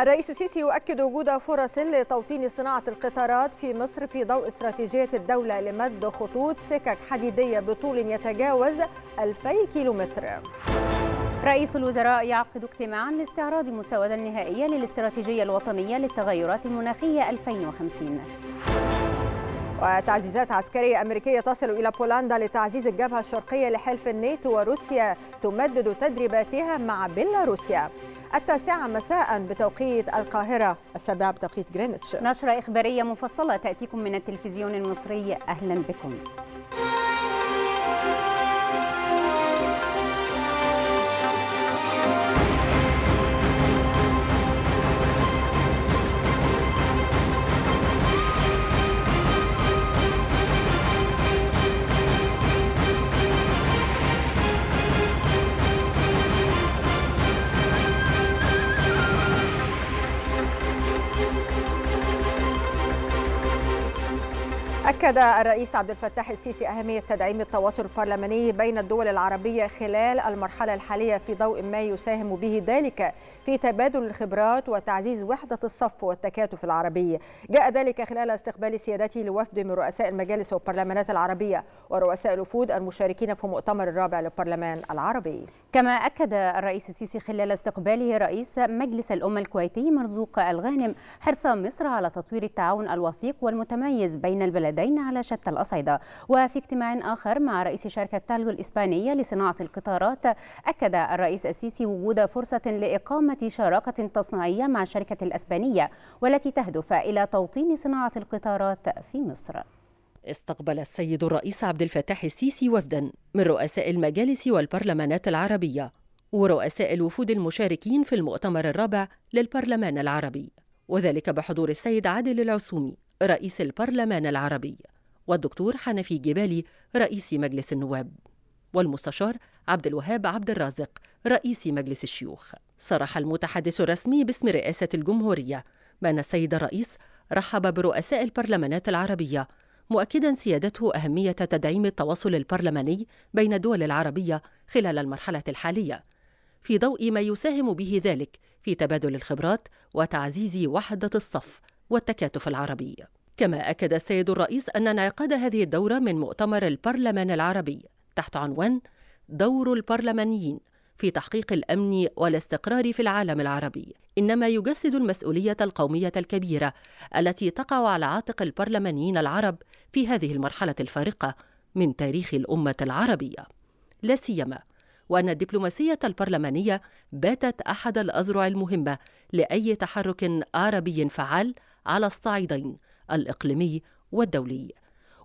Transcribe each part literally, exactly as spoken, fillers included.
الرئيس السيسي يؤكد وجود فرص لتوطين صناعة القطارات في مصر في ضوء استراتيجية الدولة لمد خطوط سكك حديدية بطول يتجاوز ألفي كيلومتر. رئيس الوزراء يعقد اجتماعا لاستعراض مسودة نهائية للاستراتيجية الوطنية للتغيرات المناخية ألفين وخمسين. وتعزيزات عسكرية أمريكية تصل إلى بولندا لتعزيز الجبهة الشرقية لحلف الناتو، وروسيا تمدد تدريباتها مع بيلاروسيا. التاسعة مساء بتوقيت القاهرة، السابعة بتوقيت جرينتش. نشرة إخبارية مفصلة تأتيكم من التلفزيون المصري، أهلا بكم. أكد الرئيس عبد الفتاح السيسي أهمية تدعيم التواصل البرلماني بين الدول العربية خلال المرحلة الحالية في ضوء ما يساهم به ذلك في تبادل الخبرات وتعزيز وحدة الصف والتكاتف العربي. جاء ذلك خلال استقبال سيادته لوفد من رؤساء المجالس والبرلمانات العربية ورؤساء الوفود المشاركين في مؤتمر الرابع للبرلمان العربي. كما أكد الرئيس السيسي خلال استقباله رئيس مجلس الأمة الكويتي مرزوق الغانم حرص مصر على تطوير التعاون الوثيق والمتميز بين البلدين على شتى الأصعدة. وفي اجتماع آخر مع رئيس شركة تالغو الإسبانية لصناعة القطارات، أكد الرئيس السيسي وجود فرصة لإقامة شراكة تصنيعية مع الشركة الإسبانية والتي تهدف إلى توطين صناعة القطارات في مصر. استقبل السيد الرئيس عبد الفتاح السيسي وفدا من رؤساء المجالس والبرلمانات العربية ورؤساء الوفود المشاركين في المؤتمر الرابع للبرلمان العربي، وذلك بحضور السيد عادل العسومي رئيس البرلمان العربي والدكتور حنفي جبالي رئيس مجلس النواب والمستشار عبدالوهاب عبدالرازق رئيس مجلس الشيوخ. صرح المتحدث الرسمي باسم رئاسة الجمهورية بأن السيد الرئيس رحب برؤساء البرلمانات العربية، مؤكدا سيادته أهمية تدعيم التواصل البرلماني بين الدول العربية خلال المرحلة الحالية في ضوء ما يساهم به ذلك في تبادل الخبرات وتعزيز وحدة الصف والتكاتف العربي. كما أكد السيد الرئيس أن انعقاد هذه الدورة من مؤتمر البرلمان العربي تحت عنوان دور البرلمانيين في تحقيق الأمن والاستقرار في العالم العربي إنما يجسد المسؤولية القومية الكبيرة التي تقع على عاتق البرلمانيين العرب في هذه المرحلة الفارقة من تاريخ الأمة العربية، لا سيما وأن الدبلوماسية البرلمانية باتت أحد الأذرع المهمة لأي تحرك عربي فعال على الصعيدين الإقليمي والدولي،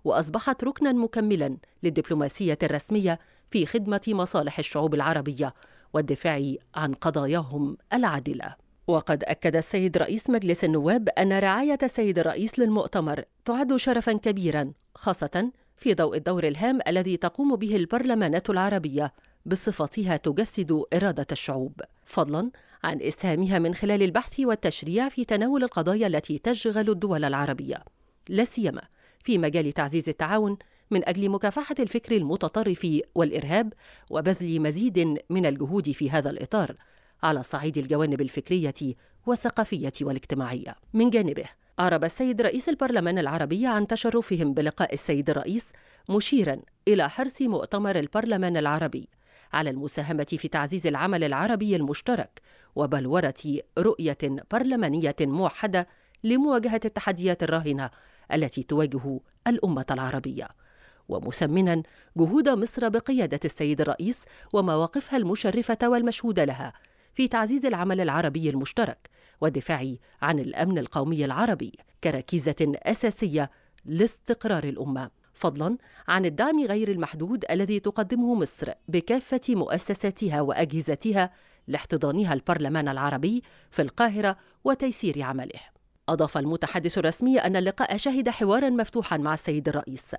وأصبحت ركنا مكملا للدبلوماسية الرسمية في خدمة مصالح الشعوب العربية والدفاع عن قضاياهم العادلة. وقد أكد السيد رئيس مجلس النواب أن رعاية السيد الرئيس للمؤتمر تعد شرفا كبيرا، خاصة في ضوء الدور الهام الذي تقوم به البرلمانات العربية بصفتها تجسد إرادة الشعوب، فضلا عن إسهامها من خلال البحث والتشريع في تناول القضايا التي تشغل الدول العربية، لا سيما في مجال تعزيز التعاون من أجل مكافحة الفكر المتطرف والإرهاب وبذل مزيد من الجهود في هذا الإطار على صعيد الجوانب الفكرية والثقافية والاجتماعية. من جانبه أعرب السيد رئيس البرلمان العربي عن تشرفهم بلقاء السيد الرئيس، مشيرا إلى حرص مؤتمر البرلمان العربي على المساهمة في تعزيز العمل العربي المشترك وبلورة رؤية برلمانية موحدة لمواجهة التحديات الراهنة التي تواجه الأمة العربية، ومثمنا جهود مصر بقيادة السيد الرئيس ومواقفها المشرفة والمشهودة لها في تعزيز العمل العربي المشترك والدفاع عن الأمن القومي العربي كركيزة أساسية لاستقرار الأمة، فضلا عن الدعم غير المحدود الذي تقدمه مصر بكافة مؤسساتها وأجهزتها لاحتضانها البرلمان العربي في القاهرة وتيسير عمله. أضاف المتحدث الرسمي أن اللقاء شهد حوارا مفتوحا مع السيد الرئيس،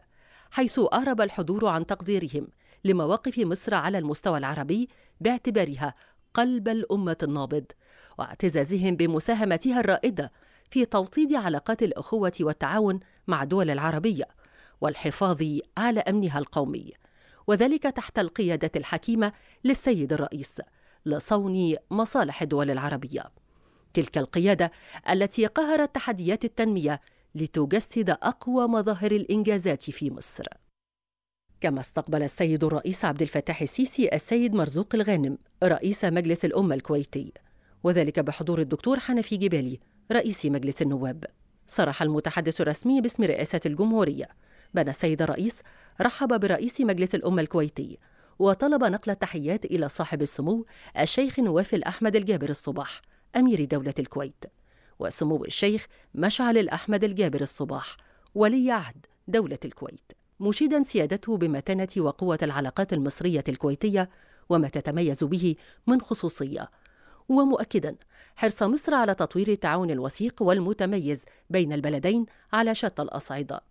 حيث أعرب الحضور عن تقديرهم لمواقف مصر على المستوى العربي باعتبارها قلب الأمة النابض، واعتزازهم بمساهمتها الرائدة في توطيد علاقات الأخوة والتعاون مع الدول العربية والحفاظ على أمنها القومي، وذلك تحت القيادة الحكيمة للسيد الرئيس لصون مصالح الدول العربية. تلك القيادة التي قهرت تحديات التنمية لتجسد أقوى مظاهر الإنجازات في مصر. كما استقبل السيد الرئيس عبد الفتاح السيسي السيد مرزوق الغانم رئيس مجلس الأمة الكويتي، وذلك بحضور الدكتور حنفي جبالي رئيس مجلس النواب. صرح المتحدث الرسمي باسم رئاسة الجمهورية بأن السيد الرئيس رحب برئيس مجلس الأمة الكويتي وطلب نقل التحيات إلى صاحب السمو الشيخ نواف الاحمد الجابر الصباح أمير دولة الكويت، وسمو الشيخ مشعل الاحمد الجابر الصباح ولي عهد دولة الكويت، مشيدا سيادته بمتانة وقوة العلاقات المصرية الكويتية وما تتميز به من خصوصية، ومؤكدا حرص مصر على تطوير التعاون الوثيق والمتميز بين البلدين على شتى الأصعدة،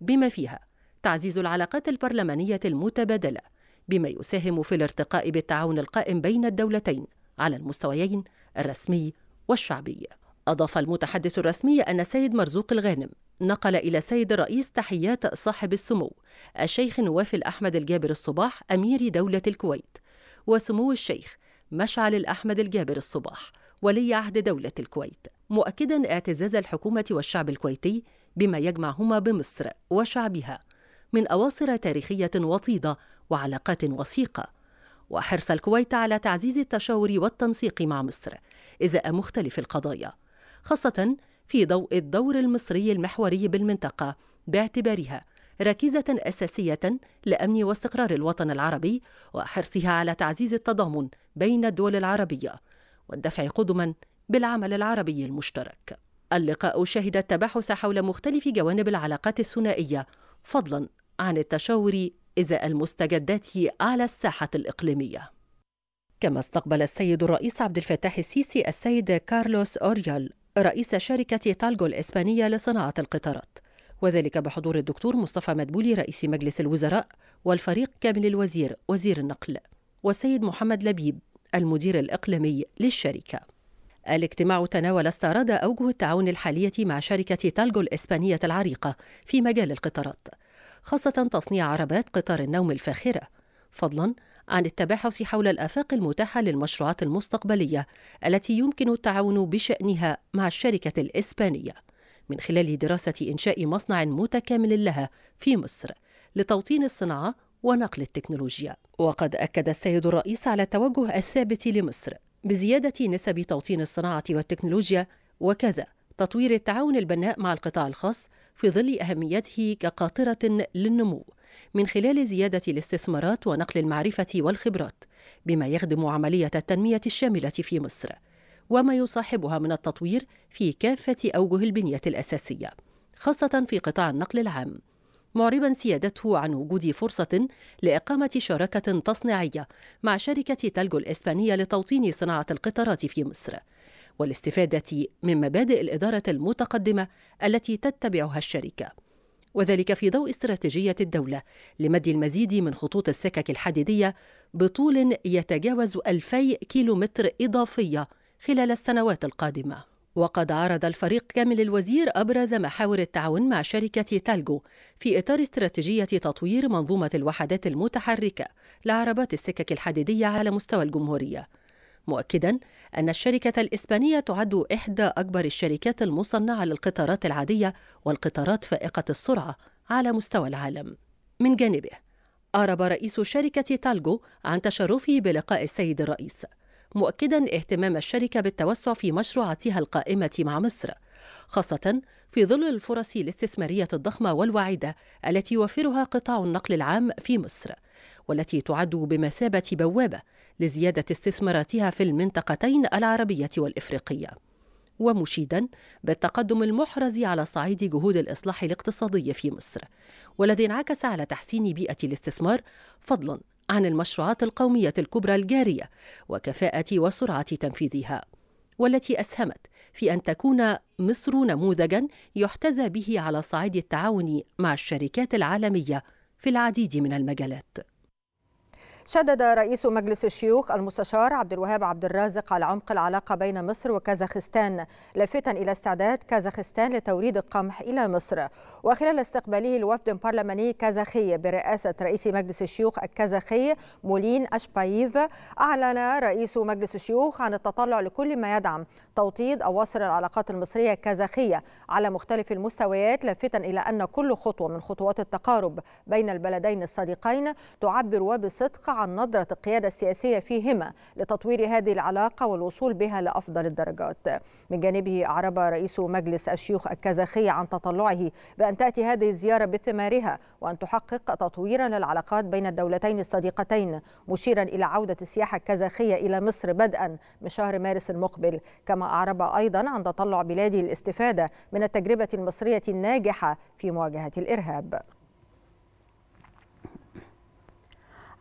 بما فيها تعزيز العلاقات البرلمانية المتبادلة بما يساهم في الارتقاء بالتعاون القائم بين الدولتين على المستويين الرسمي والشعبي. أضاف المتحدث الرسمي أن السيد مرزوق الغانم نقل إلى السيد الرئيس تحيات صاحب السمو الشيخ نواف الأحمد الجابر الصباح أمير دولة الكويت، وسمو الشيخ مشعل الأحمد الجابر الصباح ولي عهد دولة الكويت، مؤكدا اعتزاز الحكومة والشعب الكويتي بما يجمعهما بمصر وشعبها من أواصر تاريخية وطيدة وعلاقات وثيقة، وحرص الكويت على تعزيز التشاور والتنسيق مع مصر إزاء مختلف القضايا، خاصة في ضوء الدور المصري المحوري بالمنطقة باعتبارها ركيزة أساسية لأمن واستقرار الوطن العربي وحرصها على تعزيز التضامن بين الدول العربية والدفع قدما بالعمل العربي المشترك. اللقاء شهد التباحث حول مختلف جوانب العلاقات الثنائية فضلا عن التشاور إزاء المستجدات على الساحة الإقليمية. كما استقبل السيد الرئيس عبد الفتاح السيسي السيد كارلوس أوريال رئيس شركة تالغو الإسبانية لصناعة القطارات، وذلك بحضور الدكتور مصطفى مدبولي رئيس مجلس الوزراء والفريق كامل الوزير وزير النقل والسيد محمد لبيب المدير الإقليمي للشركة. الاجتماع تناول استعراض أوجه التعاون الحالية مع شركة تالغو الإسبانية العريقة في مجال القطارات، خاصة تصنيع عربات قطار النوم الفاخرة، فضلا عن التباحث حول الآفاق المتاحة للمشروعات المستقبلية التي يمكن التعاون بشأنها مع الشركة الإسبانية من خلال دراسة إنشاء مصنع متكامل لها في مصر لتوطين الصناعة ونقل التكنولوجيا. وقد أكد السيد الرئيس على التوجه الثابت لمصر بزيادة نسب توطين الصناعة والتكنولوجيا، وكذا تطوير التعاون البناء مع القطاع الخاص في ظل أهميته كقاطرة للنمو من خلال زيادة الاستثمارات ونقل المعرفة والخبرات بما يخدم عملية التنمية الشاملة في مصر وما يصاحبها من التطوير في كافة أوجه البنية الأساسية، خاصة في قطاع النقل العام، معربا سيادته عن وجود فرصة لإقامة شراكة تصنيعية مع شركة تالغو الإسبانية لتوطين صناعة القطارات في مصر والاستفادة من مبادئ الإدارة المتقدمة التي تتبعها الشركة، وذلك في ضوء استراتيجية الدولة لمد المزيد من خطوط السكك الحديدية بطول يتجاوز ألفي كيلومتر إضافية خلال السنوات القادمة. وقد عرض الفريق كامل الوزير أبرز محاور التعاون مع شركة تالغو في إطار استراتيجية تطوير منظومة الوحدات المتحركة لعربات السكك الحديدية على مستوى الجمهورية، مؤكدا أن الشركة الإسبانية تعد إحدى أكبر الشركات المصنعة للقطارات العادية والقطارات فائقة السرعة على مستوى العالم. من جانبه أعرب رئيس شركة تالغو عن تشرفه بلقاء السيد الرئيس، مؤكدا اهتمام الشركة بالتوسع في مشروعاتها القائمة مع مصر، خاصة في ظل الفرص الاستثمارية الضخمة والواعدة التي يوفرها قطاع النقل العام في مصر والتي تعد بمثابة بوابة لزيادة استثماراتها في المنطقتين العربية والإفريقية، ومشيدا بالتقدم المحرز على صعيد جهود الإصلاح الاقتصادي في مصر والذي انعكس على تحسين بيئة الاستثمار، فضلا عن المشروعات القومية الكبرى الجارية وكفاءة وسرعة تنفيذها والتي أسهمت في أن تكون مصر نموذجا يحتذى به على صعيد التعاون مع الشركات العالمية في العديد من المجالات. شدد رئيس مجلس الشيوخ المستشار عبدالوهاب عبدالرازق على عمق العلاقة بين مصر وكازاخستان، لافتا إلى استعداد كازاخستان لتوريد القمح إلى مصر. وخلال استقباله لوفد برلماني كازاخي برئاسة رئيس مجلس الشيوخ الكازاخي مولين اشبايف، أعلن رئيس مجلس الشيوخ عن التطلع لكل ما يدعم توطيد أو وصل العلاقات المصرية الكازاخية على مختلف المستويات، لافتا إلى أن كل خطوة من خطوات التقارب بين البلدين الصديقين تعبر وبصدق عن نظرة القيادة السياسية فيهما لتطوير هذه العلاقة والوصول بها لأفضل الدرجات. من جانبه أعرب رئيس مجلس الشيوخ الكازاخي عن تطلعه بأن تأتي هذه الزيارة بثمارها وأن تحقق تطويرا للعلاقات بين الدولتين الصديقتين، مشيرا إلى عودة السياحة الكازاخية إلى مصر بدءا من شهر مارس المقبل. كما أعرب أيضا عن تطلع بلاده للاستفادة من التجربة المصرية الناجحة في مواجهة الإرهاب.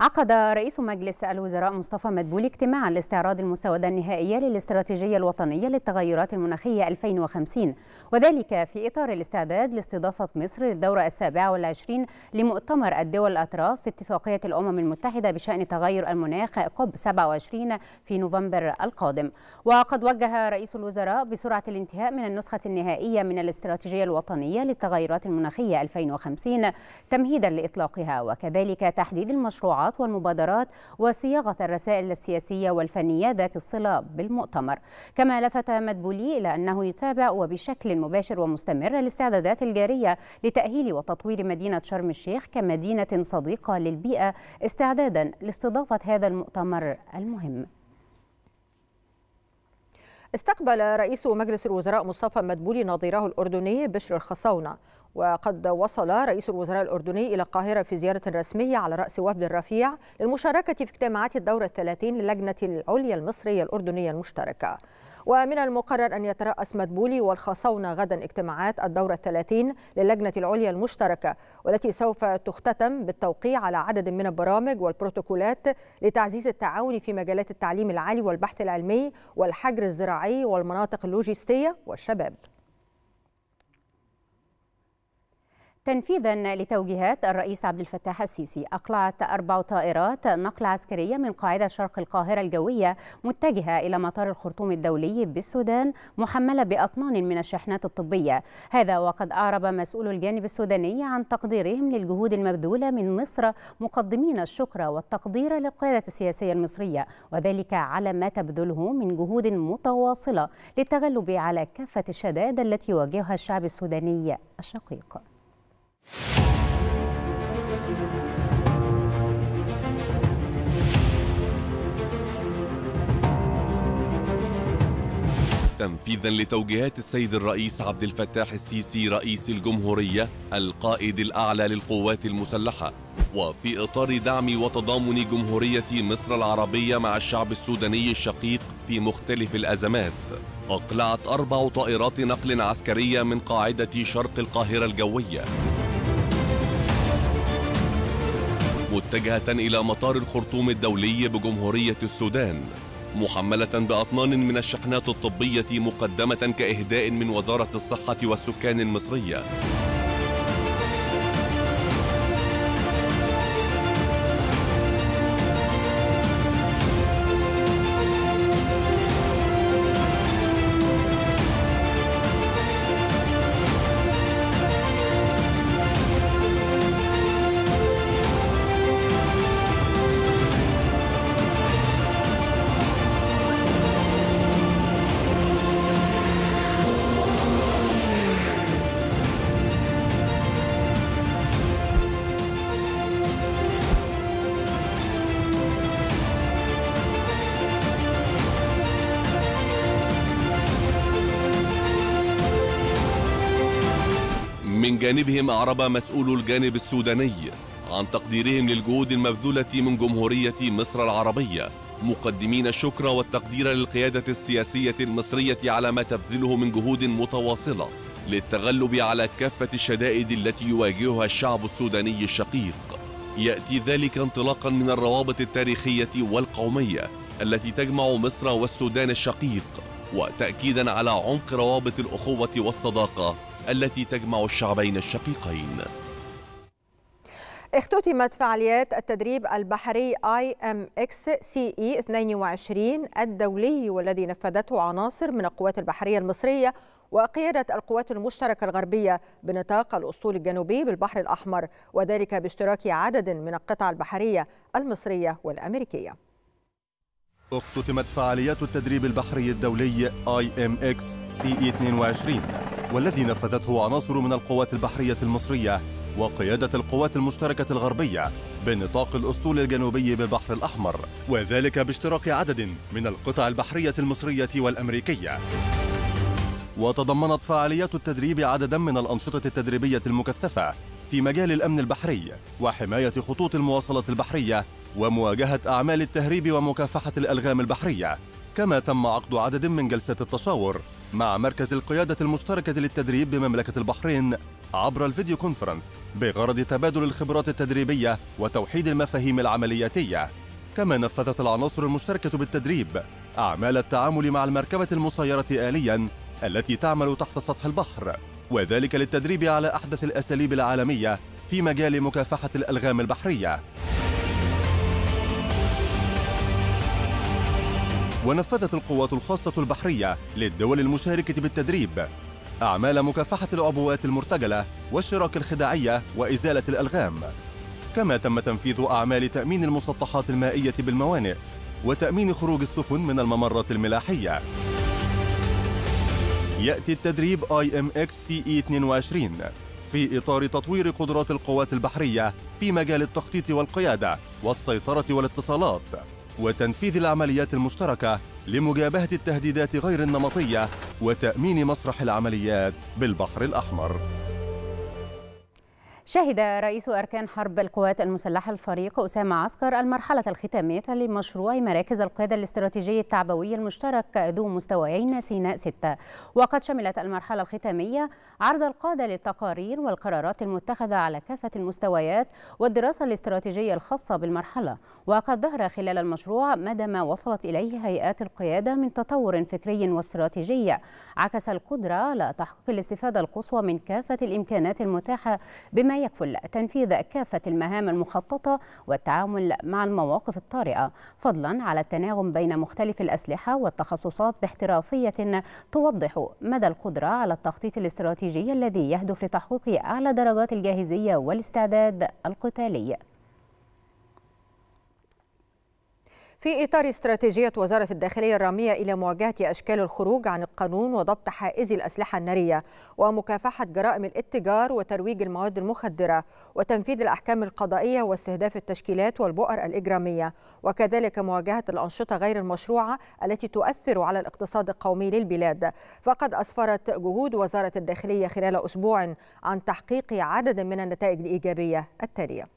عقد رئيس مجلس الوزراء مصطفى مدبولي اجتماعا لاستعراض المسودة النهائية للاستراتيجية الوطنية للتغيرات المناخية ألفين وخمسين، وذلك في إطار الاستعداد لاستضافة مصر للدورة السابعة والعشرين لمؤتمر الدول الأطراف في اتفاقية الأمم المتحدة بشأن تغير المناخ كوب سبعة وعشرين في نوفمبر القادم. وقد وجه رئيس الوزراء بسرعة الانتهاء من النسخة النهائية من الاستراتيجية الوطنية للتغيرات المناخية ألفين وخمسين تمهيدا لإطلاقها، وكذلك تحديد المشروعات والمبادرات وصياغة الرسائل السياسية والفنية ذات الصلة بالمؤتمر. كما لفت مدبولي إلى أنه يتابع وبشكل مباشر ومستمر الاستعدادات الجارية لتأهيل وتطوير مدينة شرم الشيخ كمدينة صديقة للبيئة استعدادا لاستضافة هذا المؤتمر المهم. استقبل رئيس مجلس الوزراء مصطفى مدبولي نظيره الأردني بشر الخصاونه، وقد وصل رئيس الوزراء الأردني إلى القاهرة في زيارة رسمية على رأس وفد رفيع للمشاركة في اجتماعات الدورة الثلاثين للجنة العليا المصرية الأردنية المشتركة. ومن المقرر أن يترأس مدبولي والخصاونة غدا اجتماعات الدورة الثلاثين للجنة العليا المشتركة، والتي سوف تختتم بالتوقيع على عدد من البرامج والبروتوكولات لتعزيز التعاون في مجالات التعليم العالي والبحث العلمي والحجر الزراعي والمناطق اللوجستية والشباب. تنفيذا لتوجيهات الرئيس عبد الفتاح السيسي، أقلعت أربع طائرات نقل عسكرية من قاعدة شرق القاهرة الجوية متجهة إلى مطار الخرطوم الدولي بالسودان محملة بأطنان من الشحنات الطبية. هذا وقد أعرب مسؤول الجانب السوداني عن تقديرهم للجهود المبذولة من مصر، مقدمين الشكر والتقدير للقيادة السياسية المصرية، وذلك على ما تبذله من جهود متواصلة للتغلب على كافة الشدائد التي يواجهها الشعب السوداني الشقيق. تنفيذا لتوجيهات السيد الرئيس عبد الفتاح السيسي رئيس الجمهورية القائد الأعلى للقوات المسلحة، وفي إطار دعم وتضامن جمهورية مصر العربية مع الشعب السوداني الشقيق في مختلف الأزمات، أقلعت أربع طائرات نقل عسكرية من قاعدة شرق القاهرة الجوية متجهة إلى مطار الخرطوم الدولي بجمهورية السودان، محملة بأطنان من الشحنات الطبية مقدمة كإهداء من وزارة الصحة والسكان المصرية. من جانبهم أعرب مسؤول الجانب السوداني عن تقديرهم للجهود المبذولة من جمهورية مصر العربية، مقدمين الشكر والتقدير للقيادة السياسية المصرية على ما تبذله من جهود متواصلة للتغلب على كافة الشدائد التي يواجهها الشعب السوداني الشقيق. يأتي ذلك انطلاقا من الروابط التاريخية والقومية التي تجمع مصر والسودان الشقيق، وتأكيدا على عمق روابط الأخوة والصداقة التي تجمع الشعبين الشقيقين. اختتمت فعاليات التدريب البحري آي إم إكس سي إي اثنين وعشرين الدولي، والذي نفذته عناصر من القوات البحرية المصرية وقيادة القوات المشتركة الغربية بنطاق الأسطول الجنوبي بالبحر الأحمر، وذلك باشتراك عدد من القطع البحرية المصرية والأمريكية. اختتمت فعاليات التدريب البحري الدولي آي إم إكس سي إي اثنين وعشرين والذي نفذته عناصر من القوات البحرية المصرية وقيادة القوات المشتركة الغربية بنطاق الأسطول الجنوبي بالبحر الأحمر، وذلك باشتراك عدد من القطع البحرية المصرية والأمريكية. وتضمنت فعاليات التدريب عددا من الأنشطة التدريبية المكثفة في مجال الأمن البحري وحماية خطوط المواصلات البحرية ومواجهة أعمال التهريب ومكافحة الألغام البحرية، كما تم عقد عدد من جلسات التشاور مع مركز القيادة المشتركة للتدريب بمملكة البحرين عبر الفيديو كونفرنس بغرض تبادل الخبرات التدريبية وتوحيد المفاهيم العملياتية. كما نفذت العناصر المشتركة بالتدريب أعمال التعامل مع المركبة المسيرة آلياً التي تعمل تحت سطح البحر، وذلك للتدريب على أحدث الأساليب العالمية في مجال مكافحة الألغام البحرية. ونفذت القوات الخاصة البحرية للدول المشاركة بالتدريب أعمال مكافحة العبوات المرتجلة والشراك الخداعية وإزالة الألغام، كما تم تنفيذ أعمال تأمين المسطحات المائية بالموانئ وتأمين خروج السفن من الممرات الملاحية. يأتي التدريب آي إم إكس سي إي اثنين وعشرين في إطار تطوير قدرات القوات البحرية في مجال التخطيط والقيادة والسيطرة والاتصالات، وتنفيذ العمليات المشتركة لمجابهة التهديدات غير النمطية وتأمين مسرح العمليات بالبحر الأحمر. شهد رئيس أركان حرب القوات المسلحة الفريق أسامة عسكر المرحلة الختامية لمشروع مراكز القيادة الاستراتيجي التعبوي المشترك ذو مستويين سيناء ستة، وقد شملت المرحلة الختامية عرض القادة للتقارير والقرارات المتخذة على كافة المستويات والدراسة الاستراتيجية الخاصة بالمرحلة. وقد ظهر خلال المشروع مدى ما وصلت إليه هيئات القيادة من تطور فكري واستراتيجي عكس القدرة على تحقيق الاستفادة القصوى من كافة الإمكانات المتاحة، بما يكفل تنفيذ كافة المهام المخططة والتعامل مع المواقف الطارئة، فضلا على التناغم بين مختلف الأسلحة والتخصصات باحترافية توضح مدى القدرة على التخطيط الاستراتيجي الذي يهدف لتحقيق أعلى درجات الجاهزية والاستعداد القتالي. في إطار استراتيجية وزارة الداخلية الرامية إلى مواجهة أشكال الخروج عن القانون وضبط حائز الأسلحة النارية ومكافحة جرائم الاتجار وترويج المواد المخدرة وتنفيذ الأحكام القضائية واستهداف التشكيلات والبؤر الإجرامية، وكذلك مواجهة الأنشطة غير المشروعة التي تؤثر على الاقتصاد القومي للبلاد، فقد أسفرت جهود وزارة الداخلية خلال أسبوع عن تحقيق عدد من النتائج الإيجابية التالية.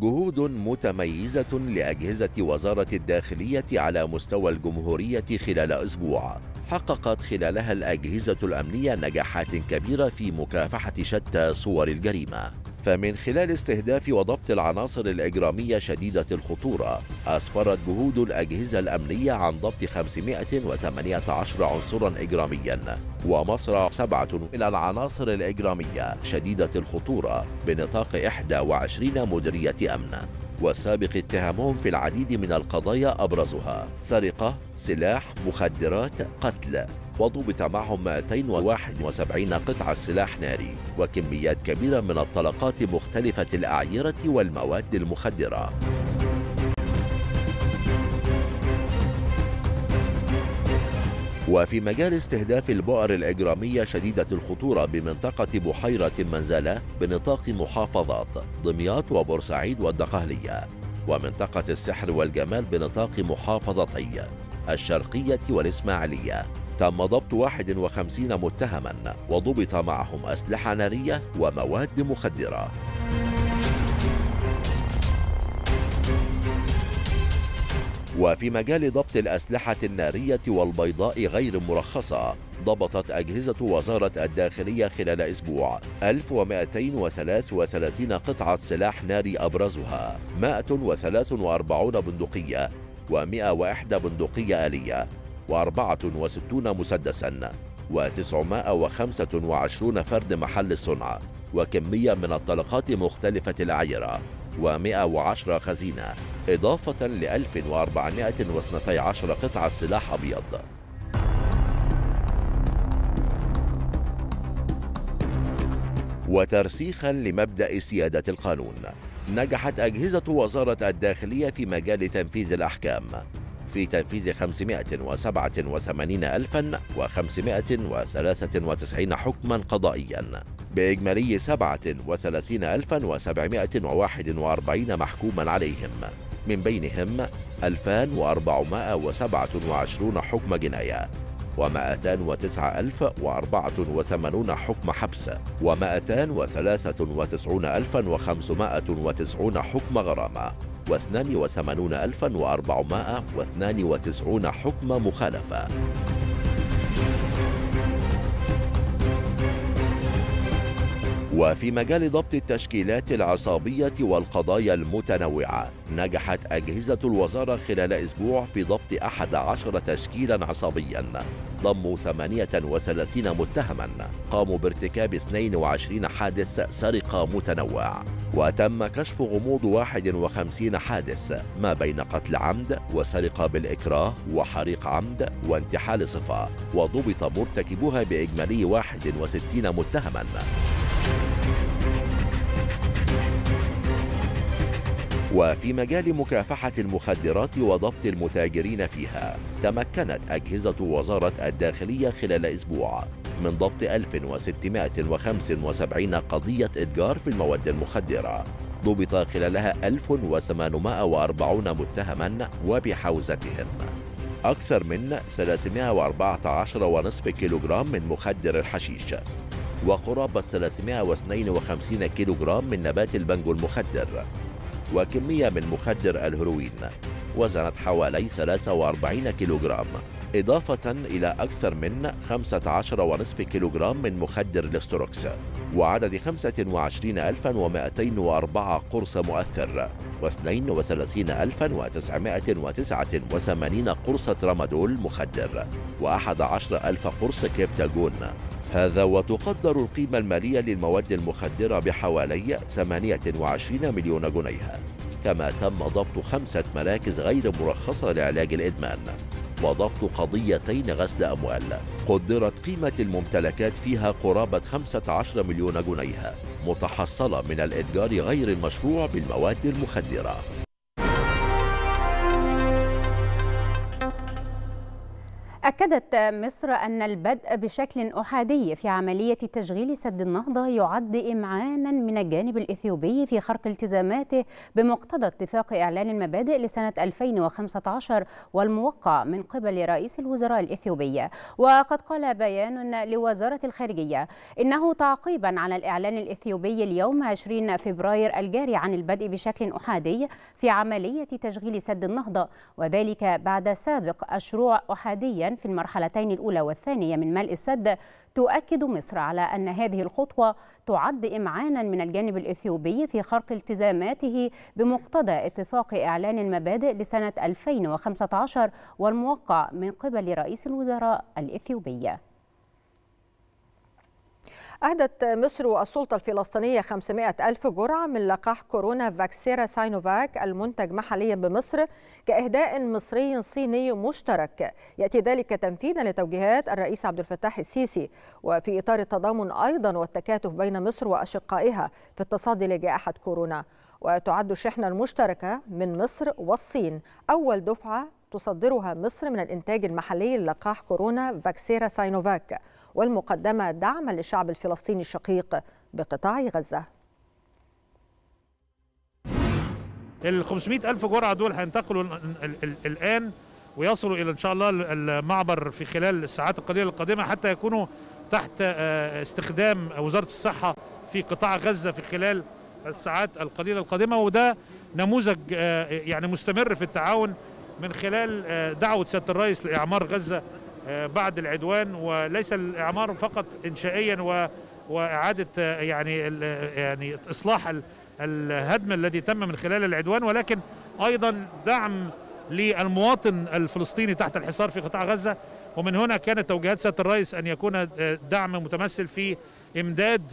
جهود متميزة لأجهزة وزارة الداخلية على مستوى الجمهورية خلال أسبوع، حققت خلالها الأجهزة الأمنية نجاحات كبيرة في مكافحة شتى صور الجريمة. فمن خلال استهداف وضبط العناصر الإجرامية شديدة الخطورة، أسفرت جهود الأجهزة الأمنية عن ضبط خمسمائة وثمانية عشر عنصرا إجراميا، ومصرع سبعة من العناصر الإجرامية شديدة الخطورة بنطاق إحدى وعشرين مديرية أمن، وسابق اتهامهم في العديد من القضايا أبرزها سرقة، سلاح، مخدرات، قتل، وضبط معهم مئتين وواحد وسبعين قطعة سلاح ناري وكميات كبيرة من الطلقات مختلفة الأعيرة والمواد المخدرة. وفي مجال استهداف البؤر الإجرامية شديدة الخطورة بمنطقة بحيرة منزلة بنطاق محافظات دمياط وبورسعيد والدقهلية، ومنطقة السحر والجمال بنطاق محافظتي الشرقية والإسماعيلية، تم ضبط واحد وخمسين متهما وضبط معهم أسلحة نارية ومواد مخدرة. وفي مجال ضبط الأسلحة النارية والبيضاء غير مرخصة، ضبطت أجهزة وزارة الداخلية خلال أسبوع ألف ومئتين وثلاثة وثلاثين قطعة سلاح ناري أبرزها مئة وثلاثة وأربعين بندقية ومئة وواحد بندقية آلية وأربعة وستين مسدساً وتسعمائة وخمسة وعشرين فرد محل الصنع، وكمية من الطلقات مختلفة العيرة ومائة وعشرة خزينة، إضافة ل ألف وأربعمائة واثنتي عشرة قطعة سلاح أبيض. وترسيخاً لمبدأ سيادة القانون، نجحت أجهزة وزارة الداخلية في مجال تنفيذ الأحكام في تنفيذ خمسمائة وسبعة وثمانين ألفاً وخمسمائة وثلاثة وتسعين حكماً قضائياً بإجمالي سبعة وثلاثين ألفاً وسبعمائة وواحد وأربعين محكوماً عليهم، من بينهم ألفين وأربعمائة وسبعة وعشرين حكم جناية ومائتين وتسعة آلاف وأربعة وثمانين حكم حبس ومائتين وثلاثة وتسعين ألفاً وخمسمائة وتسعين حكم غرامة واثنين وثمانين ألفاً وأربعمائة واثنين وتسعين حكم مخالفة. وفي مجال ضبط التشكيلات العصابية والقضايا المتنوعة، نجحت أجهزة الوزارة خلال أسبوع في ضبط أحد عشر تشكيلاً عصابياً ضموا ثمانية وثلاثين متهماً قاموا بارتكاب اثنين وعشرين حادث سرقة متنوع، وتم كشف غموض واحد وخمسين حادث ما بين قتل عمد وسرقة بالإكراه وحريق عمد وانتحال صفة، وضبط مرتكبوها بإجمالي واحد وستين متهماً. وفي مجال مكافحة المخدرات وضبط المتاجرين فيها، تمكنت أجهزة وزارة الداخلية خلال أسبوع من ضبط ألف وستمائة وخمسة وسبعين قضية إتجار في المواد المخدرة، ضبط خلالها ألف وثمانمائة وأربعين متهماً، وبحوزتهم أكثر من ثلاثمائة وأربعة عشر فاصلة خمسة كيلوغرام من مخدر الحشيش، وقرابة ثلاثمائة واثنين وخمسين كيلوغرام من نبات البنجو المخدر، وكمية من مخدر الهيروين وزنت حوالي ثلاثة وأربعين كيلوغرام، إضافة إلى أكثر من خمسة عشر فاصلة خمسة كيلوغرام من مخدر الاستروكس، وعدد خمسة وعشرين ألفاً ومائتين وأربعة قرص مؤثر واثنين وثلاثين ألفاً وتسعمائة وتسعة وثمانين قرص ترامادول مخدر وأحد عشر ألف قرص كبتاجون. هذا وتقدر القيمة المالية للمواد المخدرة بحوالي ثمانية وعشرين مليون جنيه، كما تم ضبط خمسة مراكز غير مرخصة لعلاج الإدمان، وضبط قضيتين غسل أموال قدرت قيمة الممتلكات فيها قرابة خمسة عشر مليون جنيه متحصلة من الإتجار غير المشروع بالمواد المخدرة. أكدت مصر أن البدء بشكل أحادي في عملية تشغيل سد النهضة يعد إمعاناً من الجانب الإثيوبي في خرق التزاماته بمقتضى اتفاق إعلان المبادئ لسنة ألفين وخمسة عشر والموقع من قبل رئيس الوزراء الإثيوبي. وقد قال بيان لوزارة الخارجية إنه تعقيباً على الإعلان الإثيوبي اليوم عشرين فبراير الجاري عن البدء بشكل أحادي في عملية تشغيل سد النهضة، وذلك بعد سابق مشروع أحادياً في المرحلتين الأولى والثانية من ملء السد. تؤكد مصر على أن هذه الخطوة تعد إمعاناً من الجانب الإثيوبي في خرق التزاماته بمقتضى اتفاق إعلان المبادئ لسنة ألفين وخمسة عشر والموقع من قبل رئيس الوزراء الإثيوبي. أهدت مصر والسلطة الفلسطينية خمسمائة ألف جرعة من لقاح كورونا فاكسيرا ساينوفاك المنتج محليا بمصر كإهداء مصري صيني مشترك، يأتي ذلك تنفيذا لتوجيهات الرئيس عبد الفتاح السيسي، وفي إطار التضامن أيضا والتكاتف بين مصر وأشقائها في التصدي لجائحة كورونا. وتعد الشحنة المشتركة من مصر والصين أول دفعة تصدرها مصر من الإنتاج المحلي للقاح كورونا فاكسيرا ساينوفاك، والمقدمة دعما للشعب الفلسطيني الشقيق بقطاع غزة. ال خمسمائة ألف جرعة دول هينتقلوا الآن ويصلوا إلى إن شاء الله المعبر في خلال الساعات القليلة القادمة، حتى يكونوا تحت استخدام وزارة الصحة في قطاع غزة في خلال الساعات القليلة القادمة. وده نموذج يعني مستمر في التعاون من خلال دعوة سيادة الرئيس لإعمار غزة بعد العدوان، وليس الإعمار فقط إنشائيا وإعادة يعني يعني إصلاح الهدم الذي تم من خلال العدوان، ولكن أيضا دعم للمواطن الفلسطيني تحت الحصار في قطاع غزة. ومن هنا كانت توجيهات سيادة الرئيس أن يكون دعم متمثل في إمداد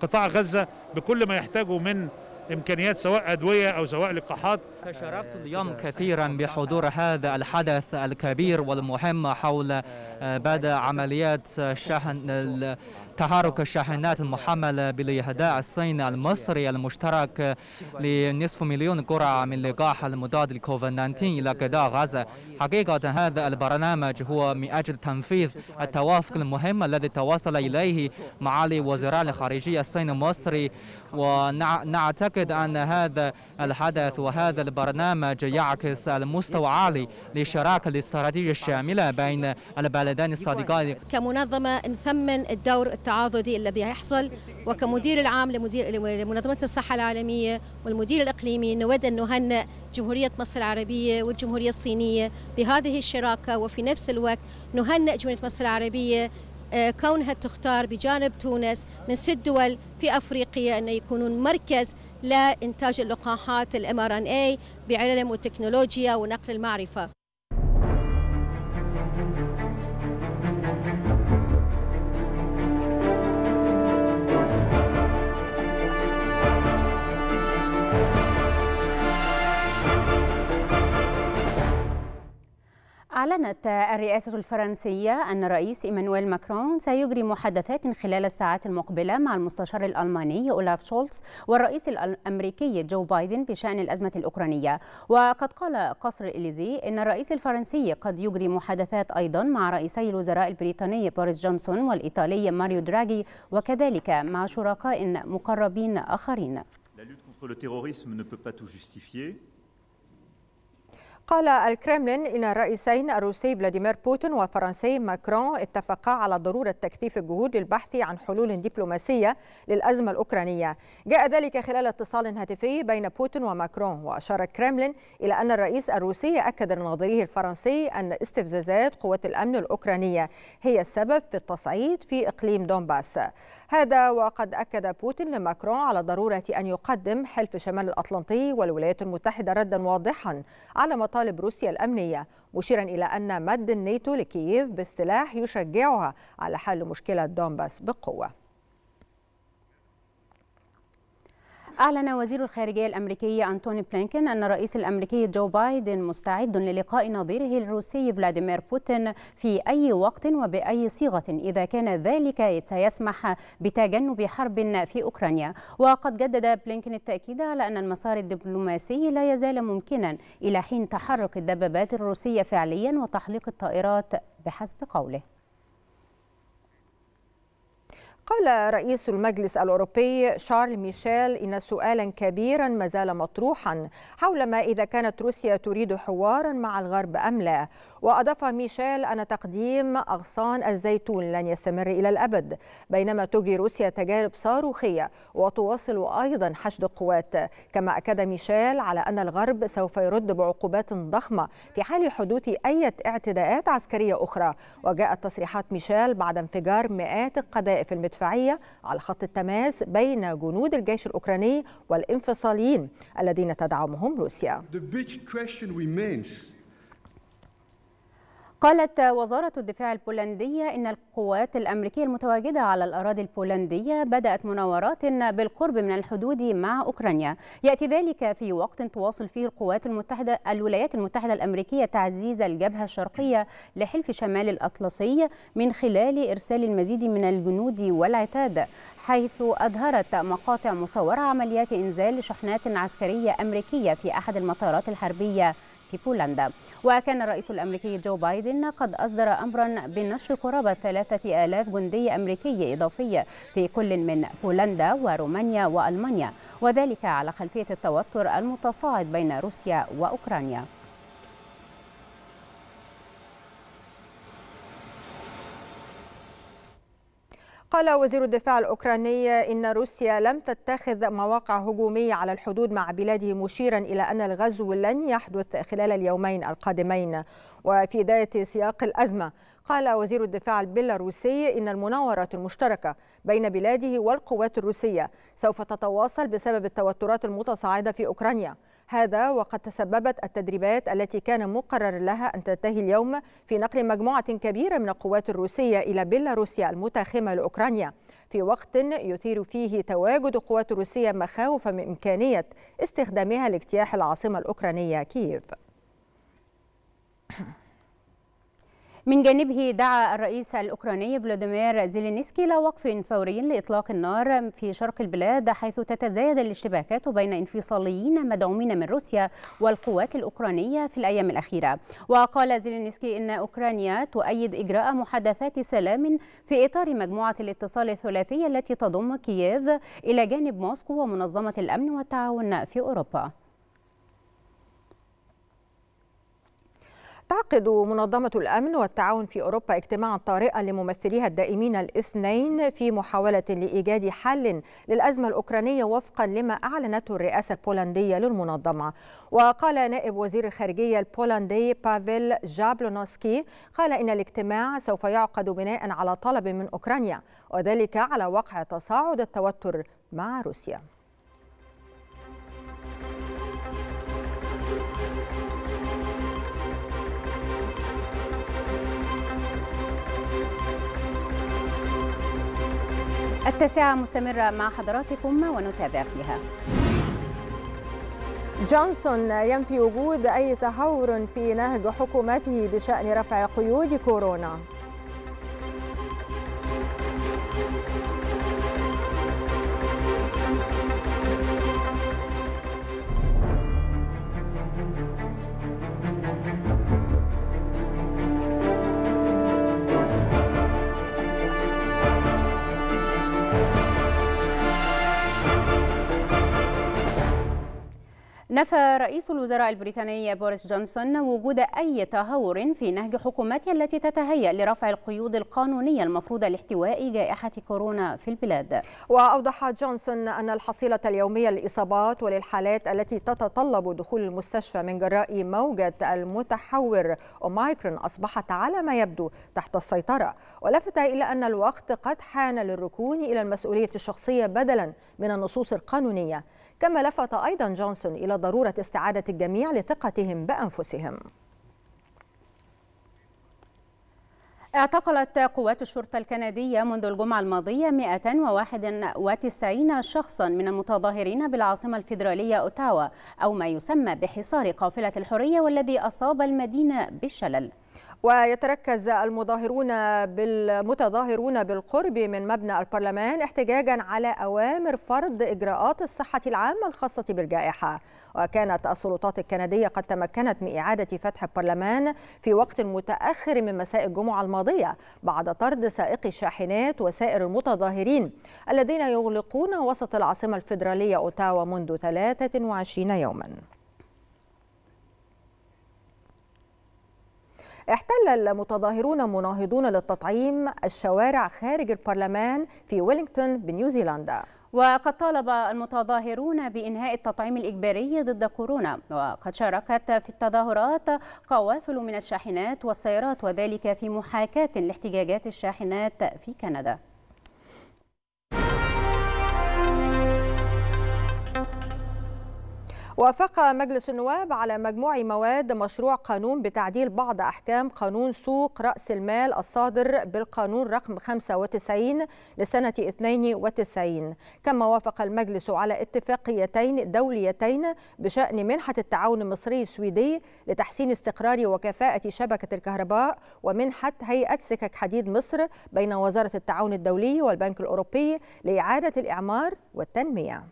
قطاع غزة بكل ما يحتاجه من إمكانيات سواء أدوية أو سواء لقاحات. تشرفت اليوم كثيرا بحضور هذا الحدث الكبير والمهم حول بدء عمليات شحن تحرك شاحنات محملة بالإهداء الصين المصري المشترك لنصف مليون قرعة من لقاح المضاد لكوفيد تسعة عشر إلى قطاع غزة. حقيقة هذا البرنامج هو من أجل تنفيذ التوافق المهم الذي تواصل إليه معالي وزراء الخارجية الصين المصري، ونعتقد أن هذا الحدث وهذا البرنامج يعكس المستوى العالي للشراكة الاستراتيجية الشاملة بين البلدان الصديقين. كمنظمة نثمن الدور التعاضدي الذي يحصل، وكمدير العام لمدير لمنظمة الصحة العالمية والمدير الإقليمي نود أن نهنئ جمهورية مصر العربية والجمهورية الصينية بهذه الشراكة، وفي نفس الوقت نهنئ جمهورية مصر العربية كونها تختار بجانب تونس من ست دول في أفريقيا أن يكونون مركز لإنتاج اللقاحات الام ار ان اي بعلم وتكنولوجيا ونقل المعرفة. أعلنت الرئاسة الفرنسية أن الرئيس إيمانويل ماكرون سيجري محادثات خلال الساعات المقبلة مع المستشار الألماني أولاف شولتس والرئيس الأمريكي جو بايدن بشأن الأزمة الأوكرانية. وقد قال قصر الإليزي أن الرئيس الفرنسي قد يجري محادثات أيضا مع رئيسي الوزراء البريطاني بوريس جونسون والإيطالي ماريو دراغي، وكذلك مع شركاء مقربين آخرين. قال الكرملين إن الرئيسين الروسي فلاديمير بوتين والفرنسي ماكرون اتفقا على ضرورة تكثيف الجهود للبحث عن حلول دبلوماسية للأزمة الأوكرانية. جاء ذلك خلال اتصال هاتفي بين بوتين وماكرون. وأشار الكرملين إلى أن الرئيس الروسي أكد لنظيره الفرنسي أن استفزازات قوات الأمن الأوكرانية هي السبب في التصعيد في إقليم دونباس. هذا وقد أكد بوتين لماكرون على ضرورة أن يقدم حلف شمال الأطلنطي والولايات المتحدة ردا واضحا على مطالب طالب روسيا الأمنية، مشيرا إلى أن مد الناتو لكييف بالسلاح يشجعها على حل مشكلة دونباس بقوة. أعلن وزير الخارجية الأمريكي أنتوني بلينكن أن الرئيس الأمريكي جو بايدن مستعد للقاء نظيره الروسي فلاديمير بوتين في أي وقت وبأي صيغة إذا كان ذلك سيسمح بتجنب حرب في أوكرانيا. وقد جدد بلينكن التأكيد على أن المسار الدبلوماسي لا يزال ممكنا إلى حين تحرك الدبابات الروسية فعليا وتحليق الطائرات بحسب قوله. قال رئيس المجلس الأوروبي شارل ميشيل إن سؤالا كبيرا ما زال مطروحا حول ما إذا كانت روسيا تريد حوارا مع الغرب أم لا. وأضاف ميشيل أن تقديم أغصان الزيتون لن يستمر إلى الأبد، بينما تجري روسيا تجارب صاروخية وتواصل أيضا حشد القوات. كما أكد ميشيل على أن الغرب سوف يرد بعقوبات ضخمة في حال حدوث أي اعتداءات عسكرية أخرى. وجاءت تصريحات ميشيل بعد انفجار مئات القذائف المدفعية على خط التماس بين جنود الجيش الأوكراني والانفصاليين الذين تدعمهم روسيا. قالت وزارة الدفاع البولندية إن القوات الأمريكية المتواجدة على الأراضي البولندية بدأت مناورات بالقرب من الحدود مع أوكرانيا. يأتي ذلك في وقت تواصل فيه القوات المتحدة الولايات المتحدة الأمريكية تعزيز الجبهة الشرقية لحلف شمال الأطلسي من خلال إرسال المزيد من الجنود والعتاد، حيث أظهرت مقاطع مصورة عمليات إنزال شحنات عسكرية أمريكية في أحد المطارات الحربية في بولندا. وكان الرئيس الأمريكي جو بايدن قد أصدر أمرا بنشر قرابة ثلاثة آلاف جندي أمريكي إضافي في كل من بولندا ورومانيا وألمانيا، وذلك على خلفية التوتر المتصاعد بين روسيا وأوكرانيا. قال وزير الدفاع الأوكراني إن روسيا لم تتخذ مواقع هجومية على الحدود مع بلاده، مشيرا إلى أن الغزو لن يحدث خلال اليومين القادمين. وفي بداية سياق الأزمة قال وزير الدفاع البيلاروسي إن المناورات المشتركة بين بلاده والقوات الروسية سوف تتواصل بسبب التوترات المتصاعدة في أوكرانيا. هذا وقد تسببت التدريبات التي كان مقرر لها أن تنتهي اليوم في نقل مجموعة كبيرة من القوات الروسية إلى بيلاروسيا المتاخمة لأوكرانيا، في وقت يثير فيه تواجد القوات الروسية مخاوف من إمكانية استخدامها لاجتياح العاصمة الأوكرانية كييف. من جانبه دعا الرئيس الأوكراني فلاديمير زيلينسكي إلى وقف فوري لإطلاق النار في شرق البلاد، حيث تتزايد الاشتباكات بين انفصاليين مدعومين من روسيا والقوات الأوكرانية في الأيام الأخيرة. وقال زيلينسكي إن أوكرانيا تؤيد إجراء محادثات سلام في إطار مجموعة الاتصال الثلاثية التي تضم كييف إلى جانب موسكو ومنظمة الأمن والتعاون في أوروبا. تعقد منظمة الأمن والتعاون في أوروبا اجتماعا طارئا لممثليها الدائمين الاثنين في محاولة لإيجاد حل للأزمة الأوكرانية وفقا لما أعلنته الرئاسة البولندية للمنظمة. وقال نائب وزير الخارجية البولندي بافيل جابلونوسكي قال إن الاجتماع سوف يعقد بناء على طلب من أوكرانيا، وذلك على وقع تصاعد التوتر مع روسيا. التاسعة مستمرة مع حضراتكم ونتابع فيها. جونسون ينفي وجود أي تهور في نهج حكومته بشأن رفع قيود كورونا. نفى رئيس الوزراء البريطاني بوريس جونسون وجود أي تهور في نهج حكومته التي تتهيأ لرفع القيود القانونية المفروضة لاحتواء جائحة كورونا في البلاد. وأوضح جونسون أن الحصيلة اليومية للإصابات وللحالات التي تتطلب دخول المستشفى من جراء موجة المتحور أوميكرون أصبحت على ما يبدو تحت السيطرة، ولفت إلى أن الوقت قد حان للركون إلى المسؤولية الشخصية بدلا من النصوص القانونية. كما لفت أيضا جونسون إلى ضرورة استعادة الجميع لثقتهم بأنفسهم. اعتقلت قوات الشرطة الكندية منذ الجمعة الماضية مئة وواحد وتسعين شخصا من المتظاهرين بالعاصمة الفيدرالية أوتاوا، أو ما يسمى بحصار قافلة الحرية، والذي أصاب المدينة بالشلل. ويتركز المظاهرون بالمتظاهرون بالقرب من مبنى البرلمان احتجاجا على أوامر فرض إجراءات الصحة العامة الخاصة بالجائحة. وكانت السلطات الكندية قد تمكنت من إعادة فتح البرلمان في وقت متأخر من مساء الجمعة الماضية بعد طرد سائقي الشاحنات وسائر المتظاهرين الذين يغلقون وسط العاصمة الفيدرالية أوتاوا منذ ثلاثة وعشرين يوما. احتل المتظاهرون مناهضون للتطعيم الشوارع خارج البرلمان في ويلينغتون بنيوزيلندا. وقد طالب المتظاهرون بإنهاء التطعيم الإجباري ضد كورونا، وقد شاركت في التظاهرات قوافل من الشاحنات والسيارات، وذلك في محاكاة لاحتجاجات الشاحنات في كندا. وافق مجلس النواب على مجموع مواد مشروع قانون بتعديل بعض أحكام قانون سوق رأس المال الصادر بالقانون رقم خمسة وتسعين لسنة اثنين وتسعين، كما وافق المجلس على اتفاقيتين دوليتين بشأن منحة التعاون المصري السويدي لتحسين استقرار وكفاءة شبكة الكهرباء، ومنحة هيئة سكك حديد مصر بين وزارة التعاون الدولي والبنك الأوروبي لإعادة الإعمار والتنمية.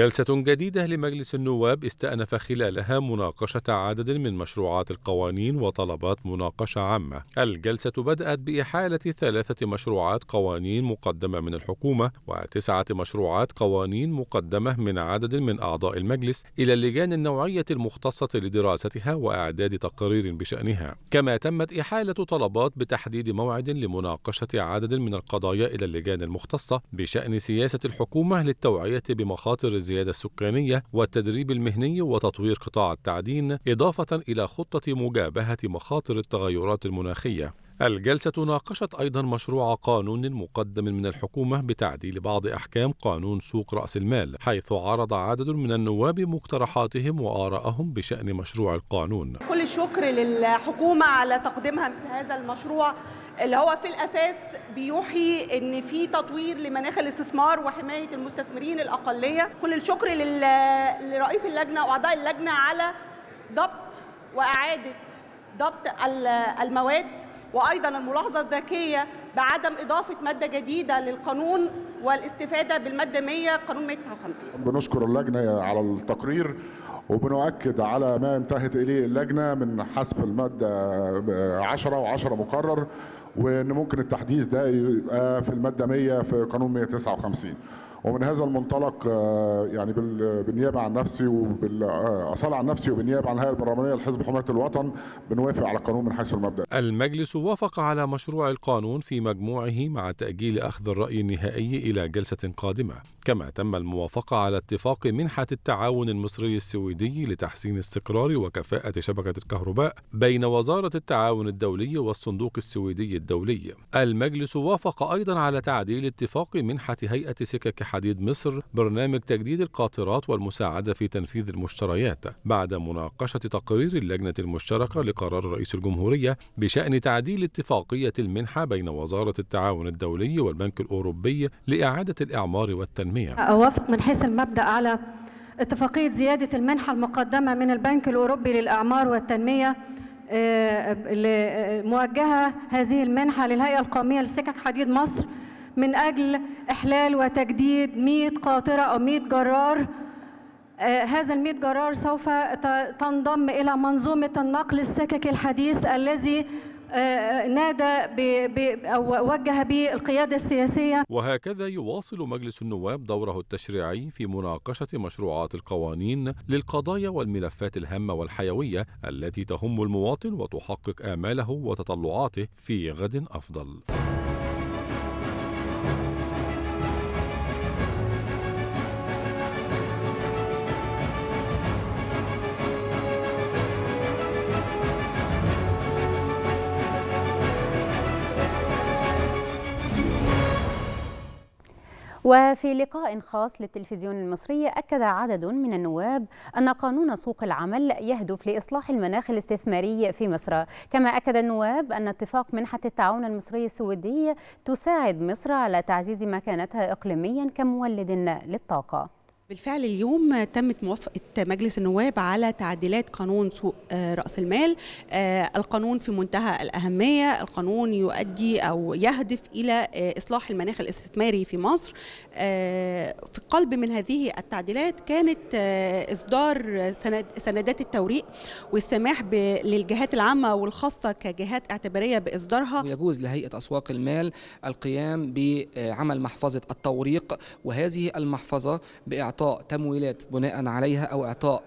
جلسة جديدة لمجلس النواب استأنف خلالها مناقشة عدد من مشروعات القوانين وطلبات مناقشة عامة. الجلسة بدأت بإحالة ثلاثة مشروعات قوانين مقدمة من الحكومة وتسعة مشروعات قوانين مقدمة من عدد من أعضاء المجلس إلى اللجان النوعية المختصة لدراستها وإعداد تقرير بشأنها، كما تمت إحالة طلبات بتحديد موعد لمناقشة عدد من القضايا إلى اللجان المختصة بشأن سياسة الحكومة للتوعية بمخاطر الزيادة السكانية والتدريب المهني وتطوير قطاع التعدين، إضافة إلى خطة مجابهة مخاطر التغيرات المناخية. الجلسة ناقشت أيضا مشروع قانون مقدم من الحكومة بتعديل بعض أحكام قانون سوق رأس المال، حيث عرض عدد من النواب مقترحاتهم وآراءهم بشأن مشروع القانون. كل الشكر للحكومة على تقديمها مثل هذا المشروع اللي هو في الأساس بيوحي إن في تطوير لمناخ الاستثمار وحماية المستثمرين الأقلية. كل الشكر لرئيس اللجنة وأعضاء اللجنة على ضبط وإعادة ضبط المواد، وأيضاً الملاحظة الذكية بعدم إضافة مادة جديدة للقانون والاستفادة بالمادة مية قانون مية وتسعة وخمسين. بنشكر اللجنة على التقرير وبنؤكد على ما انتهت إليه اللجنة من حسب المادة عشرة و10 مقرر، وإن ممكن التحديث ده يبقى في المادة مية في قانون مية وتسعة وخمسين. ومن هذا المنطلق يعني بالنيابه عن نفسي وبالاصاله عن نفسي وبالنيابه عن الهيئه البرلمانيه لحزب حمايه الوطن بنوافق على القانون من حيث المبدا. المجلس وافق على مشروع القانون في مجموعه مع تاجيل اخذ الراي النهائي الى جلسه قادمه، كما تم الموافقه على اتفاق منحه التعاون المصري السويدي لتحسين استقرار وكفاءه شبكه الكهرباء بين وزاره التعاون الدولي والصندوق السويدي الدولي. المجلس وافق ايضا على تعديل اتفاق منحه هيئه سكك حديد مصر برنامج تجديد القاطرات والمساعدة في تنفيذ المشتريات بعد مناقشة تقرير اللجنة المشتركة لقرار رئيس الجمهورية بشأن تعديل اتفاقية المنحة بين وزارة التعاون الدولي والبنك الأوروبي لإعادة الإعمار والتنمية. أوافق من حيث المبدأ على اتفاقية زيادة المنحة المقدمة من البنك الأوروبي للإعمار والتنمية لموجهة هذه المنحة للهيئة القومية لسكك حديد مصر من أجل إحلال وتجديد مئة قاطرة أو مئة جرار. آه هذا المئة جرار سوف تنضم إلى منظومة النقل السككي الحديث الذي آه نادى ب ب أو وجه به القيادة السياسية. وهكذا يواصل مجلس النواب دوره التشريعي في مناقشة مشروعات القوانين للقضايا والملفات الهامة والحيوية التي تهم المواطن وتحقق آماله وتطلعاته في غد أفضل. وفي لقاء خاص للتلفزيون المصري أكد عدد من النواب أن قانون سوق العمل يهدف لإصلاح المناخ الاستثماري في مصر، كما أكد النواب أن اتفاق منحة التعاون المصري السويدي تساعد مصر على تعزيز مكانتها إقليميا كمولد للطاقة. بالفعل اليوم تمت موافقة مجلس النواب على تعديلات قانون سوق رأس المال. القانون في منتهى الأهمية، القانون يؤدي أو يهدف إلى إصلاح المناخ الاستثماري في مصر. في القلب من هذه التعديلات كانت إصدار سندات التوريق والسماح للجهات العامة والخاصة كجهات اعتبارية بإصدارها. يجوز لهيئة أسواق المال القيام بعمل محفظة التوريق، وهذه المحفظة بإعطاء إعطاء تمويلات بناء عليها أو إعطاء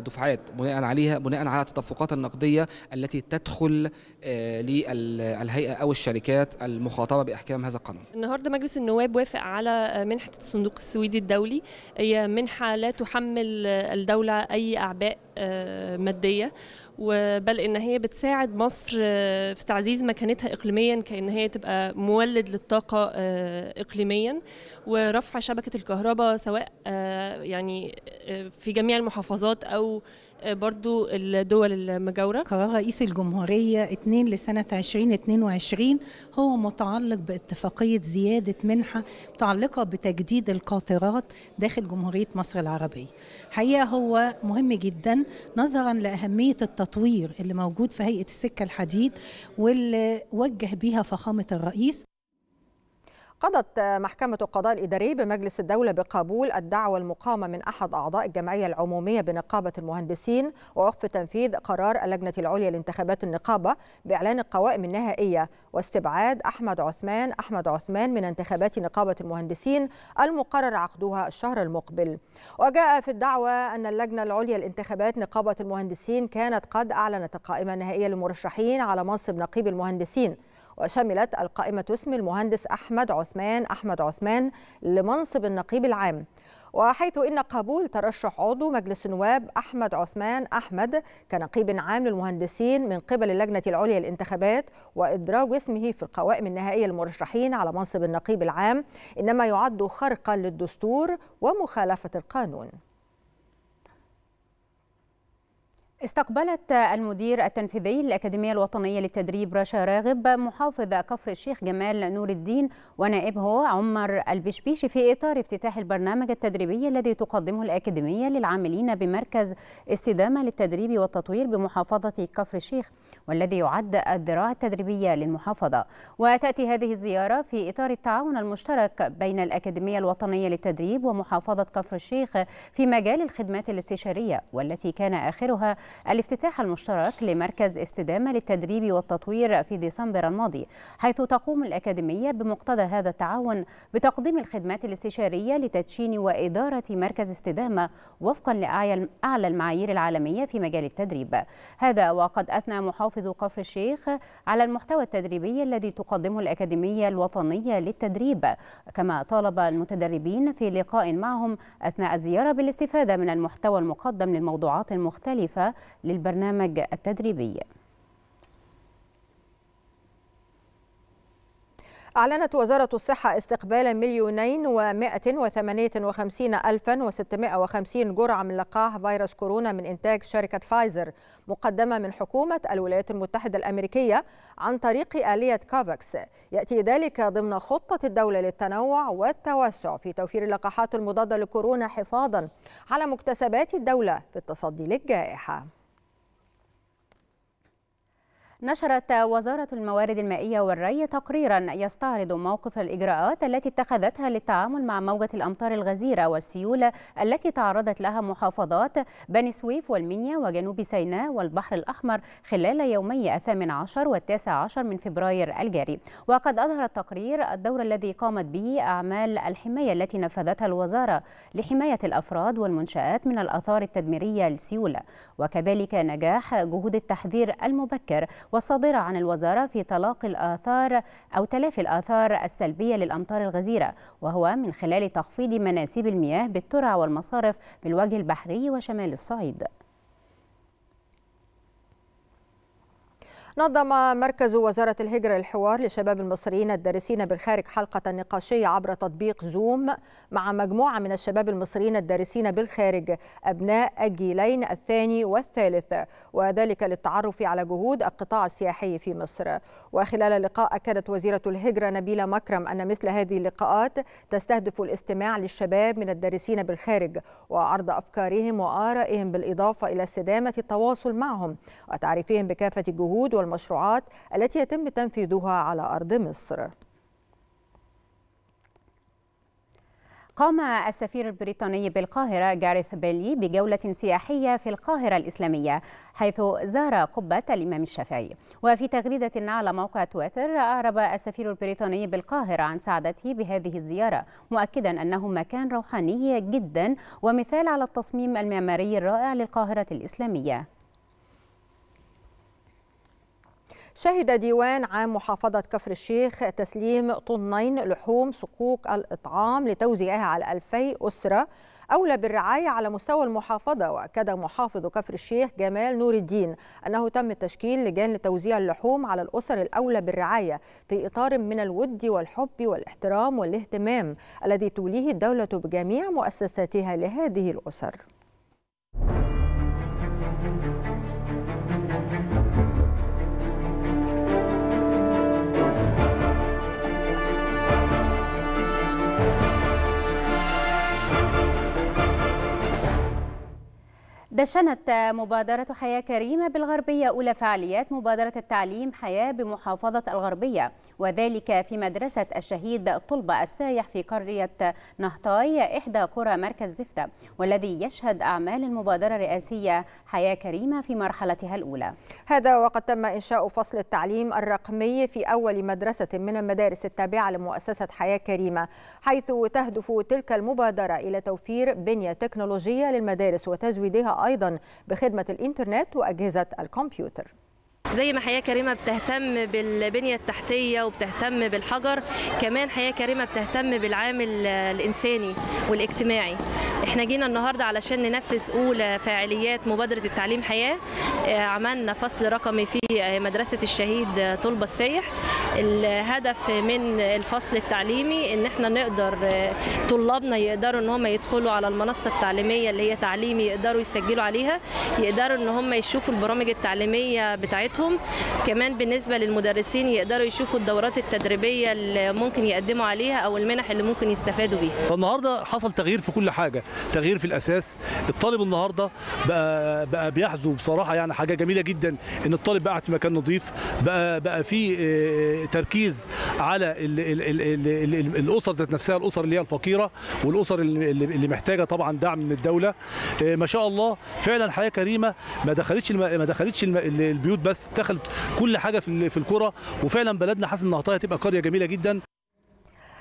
دفعات بناء عليها بناء على التدفقات النقدية التي تدخل للهيئة أو الشركات المخاطبة بأحكام هذا القانون. النهاردة مجلس النواب وافق على منحة الصندوق السويدي الدولي، هي منحة لا تحمل الدولة أي أعباء مادية، بل إن هي بتساعد مصر في تعزيز مكانتها إقليميا كأن هي تبقى مولد للطاقة إقليميا، ورفع شبكة الكهرباء سواء يعني في جميع المحافظات أو برضو الدول المجاورة. قرار رئيس الجمهورية اثنين لسنة ألفين واثنين وعشرين هو متعلق باتفاقية زيادة منحة متعلقة بتجديد القاطرات داخل جمهورية مصر العربية. حقيقة هو مهم جدا نظرا لأهمية التطوير اللي موجود في هيئة السكة الحديد واللي وجه بيها فخامة الرئيس. قضت محكمة القضاء الإداري بمجلس الدولة بقبول الدعوى المقامة من أحد أعضاء الجمعية العمومية بنقابة المهندسين ووقف تنفيذ قرار اللجنة العليا لانتخابات النقابة بإعلان القوائم النهائية واستبعاد أحمد عثمان أحمد عثمان من انتخابات نقابة المهندسين المقرر عقدها الشهر المقبل. وجاء في الدعوى أن اللجنة العليا لانتخابات نقابة المهندسين كانت قد أعلنت القائمة النهائية للمرشحين على منصب نقيب المهندسين، وشملت القائمة اسم المهندس أحمد عثمان أحمد عثمان لمنصب النقيب العام، وحيث إن قبول ترشح عضو مجلس النواب أحمد عثمان أحمد كنقيب عام للمهندسين من قبل اللجنة العليا للانتخابات وإدراج اسمه في القوائم النهائية للمرشحين على منصب النقيب العام إنما يعد خرقا للدستور ومخالفة القانون. استقبلت المدير التنفيذي للأكاديمية الوطنية للتدريب رشا راغب محافظ كفر الشيخ جمال نور الدين ونائبه عمر البشبيشي في إطار افتتاح البرنامج التدريبي الذي تقدمه الأكاديمية للعاملين بمركز استدامة للتدريب والتطوير بمحافظة كفر الشيخ، والذي يعد الذراع التدريبية للمحافظة. وتأتي هذه الزيارة في إطار التعاون المشترك بين الأكاديمية الوطنية للتدريب ومحافظة كفر الشيخ في مجال الخدمات الاستشارية، والتي كان آخرها الافتتاح المشترك لمركز استدامة للتدريب والتطوير في ديسمبر الماضي، حيث تقوم الأكاديمية بمقتضى هذا التعاون بتقديم الخدمات الاستشارية لتدشين وإدارة مركز استدامة وفقا لأعلى المعايير العالمية في مجال التدريب. هذا وقد أثنى محافظ كفر الشيخ على المحتوى التدريبي الذي تقدمه الأكاديمية الوطنية للتدريب، كما طالب المتدربين في لقاء معهم أثناء الزيارة بالاستفادة من المحتوى المقدم للموضوعات المختلفة للبرنامج التدريبي. أعلنت وزارة الصحة استقبال مليونين ومائة وثمانية وخمسين ألفا وستمائة وخمسين جرعة من لقاح فيروس كورونا من إنتاج شركة فايزر مقدمة من حكومة الولايات المتحدة الأمريكية عن طريق آلية كافاكس. يأتي ذلك ضمن خطة الدولة للتنوع والتوسع في توفير اللقاحات المضادة لكورونا حفاظا على مكتسبات الدولة في التصدي للجائحة. نشرت وزارة الموارد المائية والري تقريرا يستعرض موقف الإجراءات التي اتخذتها للتعامل مع موجة الأمطار الغزيرة والسيول التي تعرضت لها محافظات بني سويف والمنيا وجنوب سيناء والبحر الأحمر خلال يومي الثامن عشر والتاسع عشر من فبراير الجاري. وقد أظهر التقرير الدور الذي قامت به أعمال الحماية التي نفذتها الوزارة لحماية الأفراد والمنشآت من الآثار التدميرية للسيول، وكذلك نجاح جهود التحذير المبكر والصادرة عن الوزارة في تلاقي الآثار أو تلافي الآثار السلبية للأمطار الغزيرة، وهو من خلال تخفيض مناسيب المياه بالترع والمصارف بالوجه البحري وشمال الصعيد. نظم مركز وزارة الهجرة الحوار لشباب المصريين الدارسين بالخارج حلقة نقاشية عبر تطبيق زوم مع مجموعة من الشباب المصريين الدارسين بالخارج أبناء الجيلين الثاني والثالث، وذلك للتعرف على جهود القطاع السياحي في مصر. وخلال اللقاء أكدت وزيرة الهجرة نبيلة مكرم أن مثل هذه اللقاءات تستهدف الاستماع للشباب من الدارسين بالخارج وعرض أفكارهم وآرائهم بالإضافة إلى استدامة التواصل معهم وتعريفهم بكافة الجهود والمشروعات المشروعات التي يتم تنفيذها على أرض مصر. قام السفير البريطاني بالقاهرة جاريث بيلي بجولة سياحية في القاهرة الإسلامية، حيث زار قبة الإمام الشافعي. وفي تغريدة على موقع تويتر أعرب السفير البريطاني بالقاهرة عن سعادته بهذه الزيارة، مؤكدا أنه مكان روحاني جدا ومثال على التصميم المعماري الرائع للقاهرة الإسلامية. شهد ديوان عام محافظة كفر الشيخ تسليم طنين لحوم صكوك الإطعام لتوزيعها على ألفي أسرة أولى بالرعاية على مستوى المحافظة. وأكد محافظ كفر الشيخ جمال نور الدين أنه تم تشكيل لجان لتوزيع اللحوم على الأسر الأولى بالرعاية في إطار من الود والحب والاحترام والاهتمام الذي توليه الدولة بجميع مؤسساتها لهذه الأسر. دشنت مبادرة حياة كريمة بالغربية أولى فعاليات مبادرة التعليم حياة بمحافظة الغربية، وذلك في مدرسة الشهيد الطلبة السايح في قرية نهطاي إحدى قرى مركز زفتة، والذي يشهد أعمال المبادرة الرئاسية حياة كريمة في مرحلتها الأولى. هذا وقد تم إنشاء فصل التعليم الرقمي في أول مدرسة من المدارس التابعة لمؤسسة حياة كريمة، حيث تهدف تلك المبادرة إلى توفير بنية تكنولوجية للمدارس وتزويدها أيضا بخدمة الإنترنت وأجهزة الكمبيوتر. زي ما حياة كريمة بتهتم بالبنية التحتية وبتهتم بالحجر، كمان حياة كريمة بتهتم بالعامل الإنساني والاجتماعي. احنا جينا النهاردة علشان ننفذ أولى فعاليات مبادرة التعليم حياة. عملنا فصل رقمي في مدرسة الشهيد طلبة السايح. الهدف من الفصل التعليمي ان احنا نقدر طلابنا يقدروا ان هم يدخلوا على المنصة التعليمية اللي هي تعليمي، يقدروا يسجلوا عليها، يقدروا ان هم يشوفوا البرامج التعليمية بتاعتهم. كمان بالنسبة للمدرسين يقدروا يشوفوا الدورات التدريبية اللي ممكن يقدموا عليها أو المنح اللي ممكن يستفادوا بيها. النهاردة حصل تغيير في كل حاجة، تغيير في الأساس. الطالب النهاردة بقى, بقى بيحظوا بصراحة يعني حاجة جميلة جدا، إن الطالب بقى في مكان نظيف، بقى, بقى في تركيز على ال ال ال ال ال الأسر ذات نفسها، الأسر اللي هي الفقيرة والأسر اللي محتاجة طبعا دعم من الدولة. ما شاء الله فعلا حياة كريمة ما دخلتش ما دخلتش البيوت بس، دخلت كل حاجه في الكره، وفعلا بلدنا حاسس ان نهطاها هتبقى قريه جميله جدا.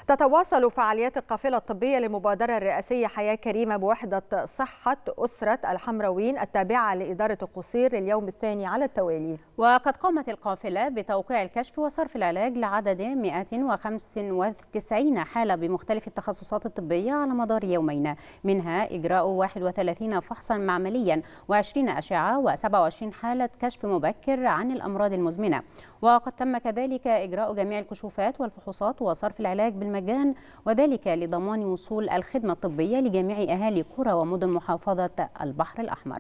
تتواصل فعاليات القافله الطبيه للمبادره الرئاسيه حياه كريمه بوحده صحه اسره الحمراويين التابعه لاداره القصير لليوم الثاني على التوالي. وقد قامت القافله بتوقيع الكشف وصرف العلاج لعدد مئة وخمسة وتسعين حاله بمختلف التخصصات الطبيه على مدار يومين، منها اجراء واحد وثلاثين فحصا معمليا وعشرين اشعه وسبعة وعشرين حاله كشف مبكر عن الامراض المزمنه. وقد تم كذلك اجراء جميع الكشوفات والفحوصات وصرف العلاج بالمجان، وذلك لضمان وصول الخدمة الطبية لجميع أهالي قرى ومدن محافظة البحر الأحمر.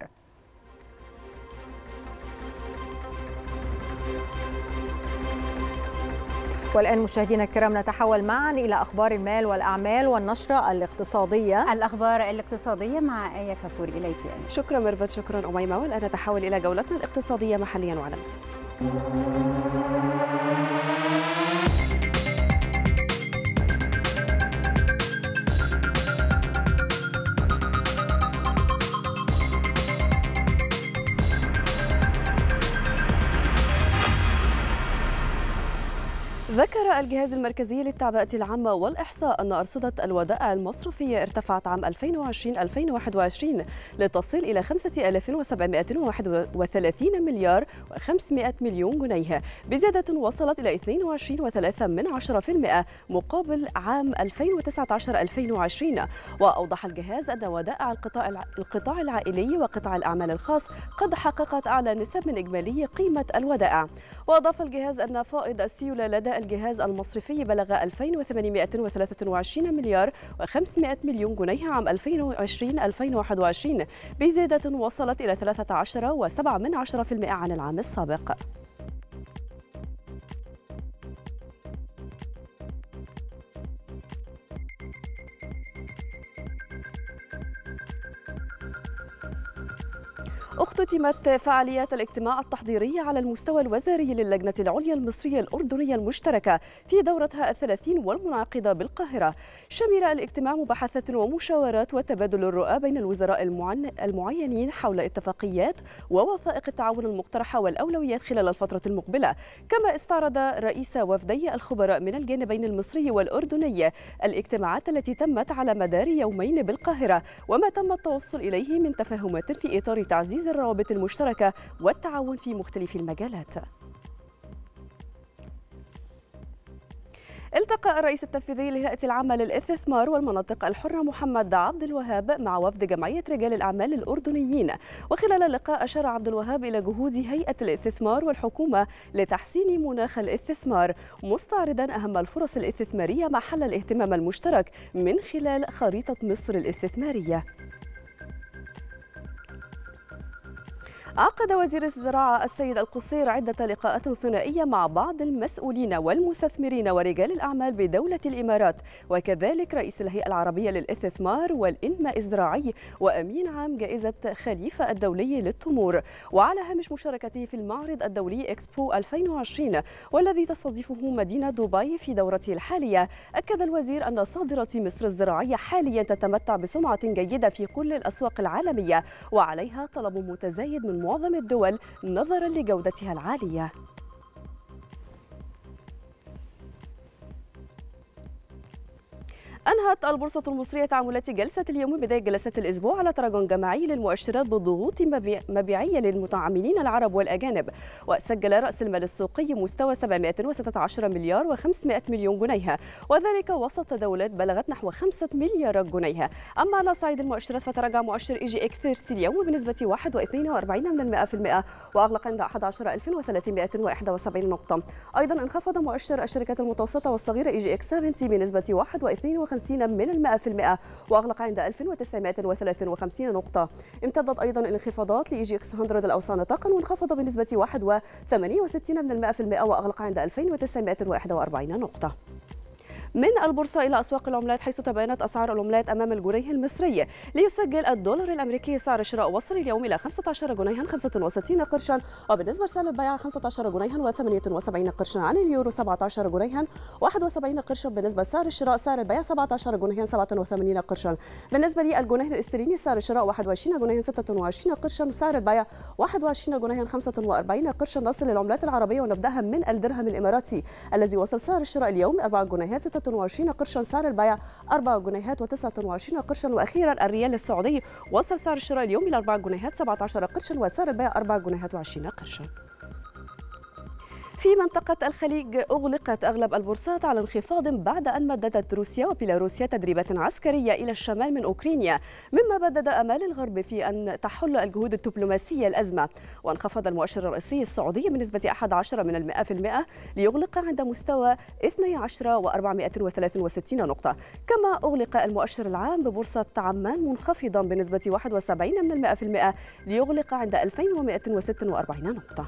والآن مشاهدينا الكرام نتحول معا إلى أخبار المال والأعمال والنشرة الاقتصادية. الأخبار الاقتصادية مع آية كافور، إليك آية. شكرا ميرفت، شكرا أميمة. والآن نتحول إلى جولتنا الاقتصادية محليا وعالميا. ذكر الجهاز المركزي للتعبئة العامة والإحصاء أن أرصدة الودائع المصرفية ارتفعت عام ألفين وعشرين ألفين وواحد وعشرين لتصل إلى خمسة آلاف وسبعمئة وواحد وثلاثين مليار وخمسمئة مليون جنيه، بزيادة وصلت إلى اثنين وعشرين فاصلة ثلاثة بالمئة مقابل عام ألفين وتسعة عشر ألفين وعشرين. وأوضح الجهاز أن ودائع القطاع القطاع العائلي وقطاع الأعمال الخاص قد حققت أعلى نسب من إجمالي قيمة الودائع. وأضاف الجهاز أن فائض السيولة لدى الجهاز المصرفي بلغ ألفين وثمانمئة وثلاثة وعشرين مليار وخمسمئة مليون جنيه عام ألفين وعشرين ألفين وواحد وعشرين، بزيادة وصلت إلى ثلاثة عشر فاصلة سبعة بالمئة عن العام السابق. اختتمت فعاليات الاجتماع التحضيري على المستوى الوزاري للجنة العليا المصرية الأردنية المشتركة في دورتها الثلاثين والمنعقدة بالقاهرة. شمل الاجتماع مباحثات ومشاورات وتبادل الرؤى بين الوزراء المعينين حول اتفاقيات ووثائق التعاون المقترحة والأولويات خلال الفترة المقبلة، كما استعرض رئيس وفدي الخبراء من الجانبين المصري والأردني الاجتماعات التي تمت على مدار يومين بالقاهرة وما تم التوصل إليه من تفاهمات في إطار تعزيز الروابط المشتركة والتعاون في مختلف المجالات. التقى الرئيس التنفيذي للهيئة العامة للاستثمار والمناطق الحرة محمد عبدالوهاب مع وفد جمعية رجال الأعمال الأردنيين، وخلال اللقاء أشار عبدالوهاب إلى جهود هيئة الاستثمار والحكومة لتحسين مناخ الاستثمار، مستعرضا أهم الفرص الاستثمارية محل الاهتمام المشترك من خلال خريطة مصر الاستثمارية. عقد وزير الزراعة السيد القصير عدة لقاءات ثنائية مع بعض المسؤولين والمستثمرين ورجال الأعمال بدولة الإمارات، وكذلك رئيس الهيئة العربية للاستثمار والإنماء الزراعي وأمين عام جائزة خليفة الدولي للتمور، وعلى هامش مشاركته في المعرض الدولي إكسبو ألفين وعشرين والذي تستضيفه مدينة دبي في دورته الحالية. أكد الوزير أن صادرة مصر الزراعية حاليا تتمتع بسمعة جيدة في كل الأسواق العالمية، وعليها طلب متزايد من معظم الدول نظرا لجودتها العالية. أنهت البورصة المصرية تعاملات جلسة اليوم بداية جلسة الأسبوع على تراجع جماعي للمؤشرات بضغوط مبيعية للمتعاملين العرب والأجانب، وسجل رأس المال السوقي مستوى سبعمائة وستة عشر مليار وخمسمائة مليون جنيه، وذلك وسط تداولات بلغت نحو خمسة مليارات جنيه. أما على صعيد المؤشرات فتراجع مؤشر إي جي إكس ثلاثين اليوم بنسبة واحد فاصلة اثنين وأربعين بالمئة وأغلق عند أحد عشر ألفا وثلاثمائة وواحد وسبعين نقطة. أيضا انخفض مؤشر الشركات المتوسطة والصغيرة إي جي إكس سبعين بنسبة واحد فاصلة اثنين وخمسين من المئة وأغلق عند ألف وتسعمائة وثلاثة وخمسين نقطة. امتدت أيضا الانخفاضات لإي جي إكس مائة الأوصان طاقا، وانخفض بنسبة واحد فاصلة ثمانية وستين من المئة وأغلق عند ألفين وتسعمائة وواحد وأربعين نقطة. من البورصة إلى أسواق العملات، حيث تباينت أسعار العملات أمام الجنيه المصري، ليسجل الدولار الأمريكي سعر الشراء وصل اليوم إلى خمسة عشر جنيها خمسة وستين قرشا، وبالنسبة لسعر البيع خمسة عشر جنيها وثمانية وسبعين قرشا. عن اليورو سبعة عشر جنيها واحد وسبعين قرشا بالنسبة لسعر الشراء، سعر البيع سبعة عشر جنيها سبعة وثمانين قرشا. بالنسبة للجنيه الاسترليني سعر الشراء واحد وعشرين جنيها ستة وعشرين قرشا، وسعر البيع واحد وعشرين جنيها خمسة وأربعين قرشا. نصل للعملات العربية ونبدأها من الدرهم الإماراتي الذي وصل سعر الشراء اليوم أربعة جنيهات ستة وعشرين قرشا، سعر البيع أربعة جنيهات وتسعة وعشرين قرشا. واخيرا الريال السعودي وصل سعر الشراء اليوم الى أربعة جنيهات سبعة عشر قرشا، وسعر البيع أربعة جنيهات وعشرين قرشا. في منطقة الخليج أغلقت أغلب البورصات على انخفاض بعد أن مددت روسيا وبيلاروسيا تدريبات عسكرية إلى الشمال من أوكرانيا، مما بدد أمال الغرب في أن تحل الجهود الدبلوماسية الأزمة. وانخفض المؤشر الرئيسي السعودي بنسبة أحد عشر من المائة في المائة ليغلق عند مستوى اثني عشر وأربعمائة وثلاثة وستين نقطة. كما أغلق المؤشر العام ببورصة عمان منخفضا بنسبة واحد وسبعين من المائة في المائة ليغلق عند ألفين ومائة وستة وأربعين نقطة.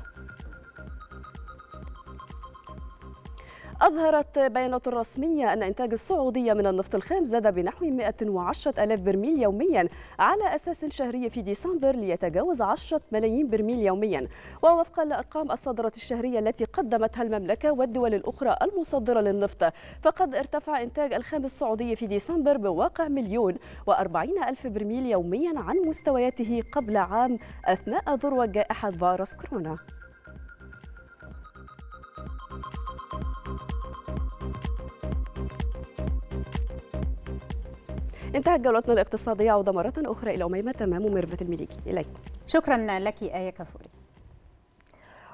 أظهرت بيانات رسمية أن إنتاج السعودية من النفط الخام زاد بنحو مائة وعشرة آلاف برميل يوميا على أساس شهري في ديسمبر ليتجاوز عشرة ملايين برميل يوميا. ووفقا لأرقام الصادرات الشهرية التي قدمتها المملكة والدول الأخرى المصدرة للنفط، فقد ارتفع إنتاج الخام السعودي في ديسمبر بواقع مليون وأربعين ألف برميل يوميا عن مستوياته قبل عام أثناء ذروة جائحة فيروس كورونا. انتهت جولتنا الاقتصادية، عودة مرة أخرى إلى أميمة تمام وميرفة المليكي. إليك. شكرا لك آية كفوري.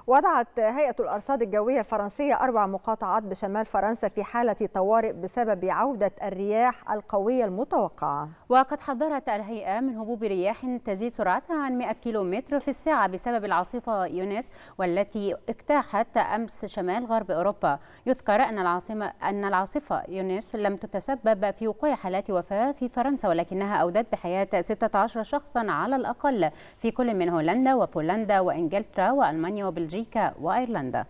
وضعت هيئة الأرصاد الجوية الفرنسية أربع مقاطعات بشمال فرنسا في حالة طوارئ بسبب عودة الرياح القوية المتوقعة. وقد حذرت الهيئة من هبوب رياح تزيد سرعتها عن مائة كيلومتر في الساعة بسبب العاصفة يونس، والتي اجتاحت أمس شمال غرب أوروبا. يذكر أن العاصمة أن العاصفة يونس لم تتسبب في وقوع حالات وفاة في فرنسا، ولكنها أودت بحياة ستة عشر شخصا على الأقل في كل من هولندا وبولندا وإنجلترا وألمانيا وبلجيكا وأيرلندا.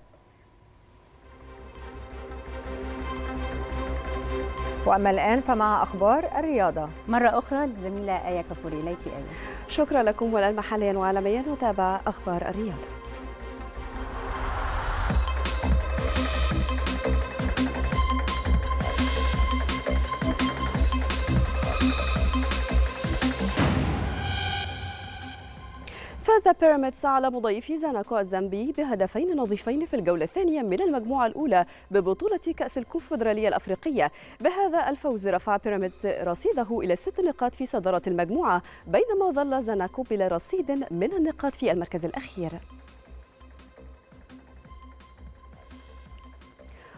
وأما الآن فمع أخبار الرياضة مرة أخرى للزميلة آية كفوري. إليك آية. شكرا لكم. والآن محليا وعالميا نتابع أخبار الرياضة. فاز بيراميدز على مضيفي زاناكو الزامبي بهدفين نظيفين في الجولة الثانية من المجموعة الأولى ببطولة كأس الكونفدرالية الأفريقية. بهذا الفوز رفع بيراميدز رصيده إلى ست نقاط في صدارة المجموعة، بينما ظل زاناكو بلا رصيد من النقاط في المركز الأخير.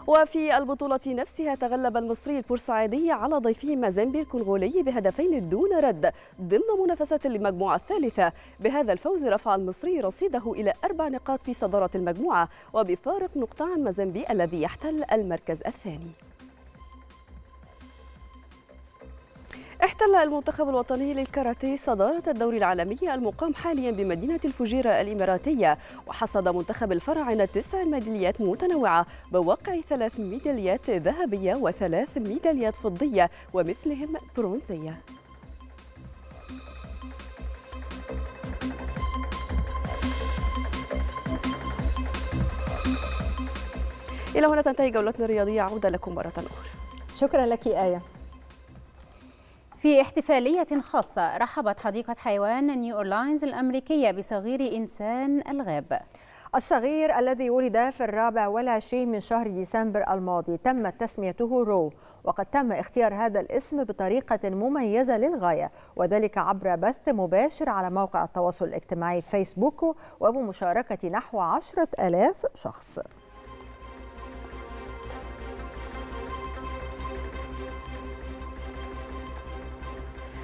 وفي البطولة نفسها تغلب المصري البورسعيدي على ضيفه مازامبي الكونغولي بهدفين دون رد ضمن منافسة المجموعة الثالثة. بهذا الفوز رفع المصري رصيده إلى أربع نقاط في صدارة المجموعة، وبفارق نقطة عن مازامبي الذي يحتل المركز الثاني. احتل المنتخب الوطني للكاراتيه صدارة الدوري العالمي المقام حاليا بمدينة الفجيرة الإماراتية، وحصد منتخب الفراعنة تسع ميداليات متنوعة بواقع ثلاث ميداليات ذهبية وثلاث ميداليات فضية ومثلهم برونزية. إلى هنا تنتهي جولتنا الرياضية، عودة لكم مرة أخرى. شكرا لك آية. في احتفالية خاصة رحبت حديقة حيوان نيو أورلينز الأمريكية بصغير إنسان الغاب. الصغير الذي ولد في الرابع والعشرين من شهر ديسمبر الماضي تمت تسميته رو، وقد تم اختيار هذا الاسم بطريقة مميزة للغاية، وذلك عبر بث مباشر على موقع التواصل الاجتماعي فيسبوك وبمشاركة نحو عشرة آلاف شخص.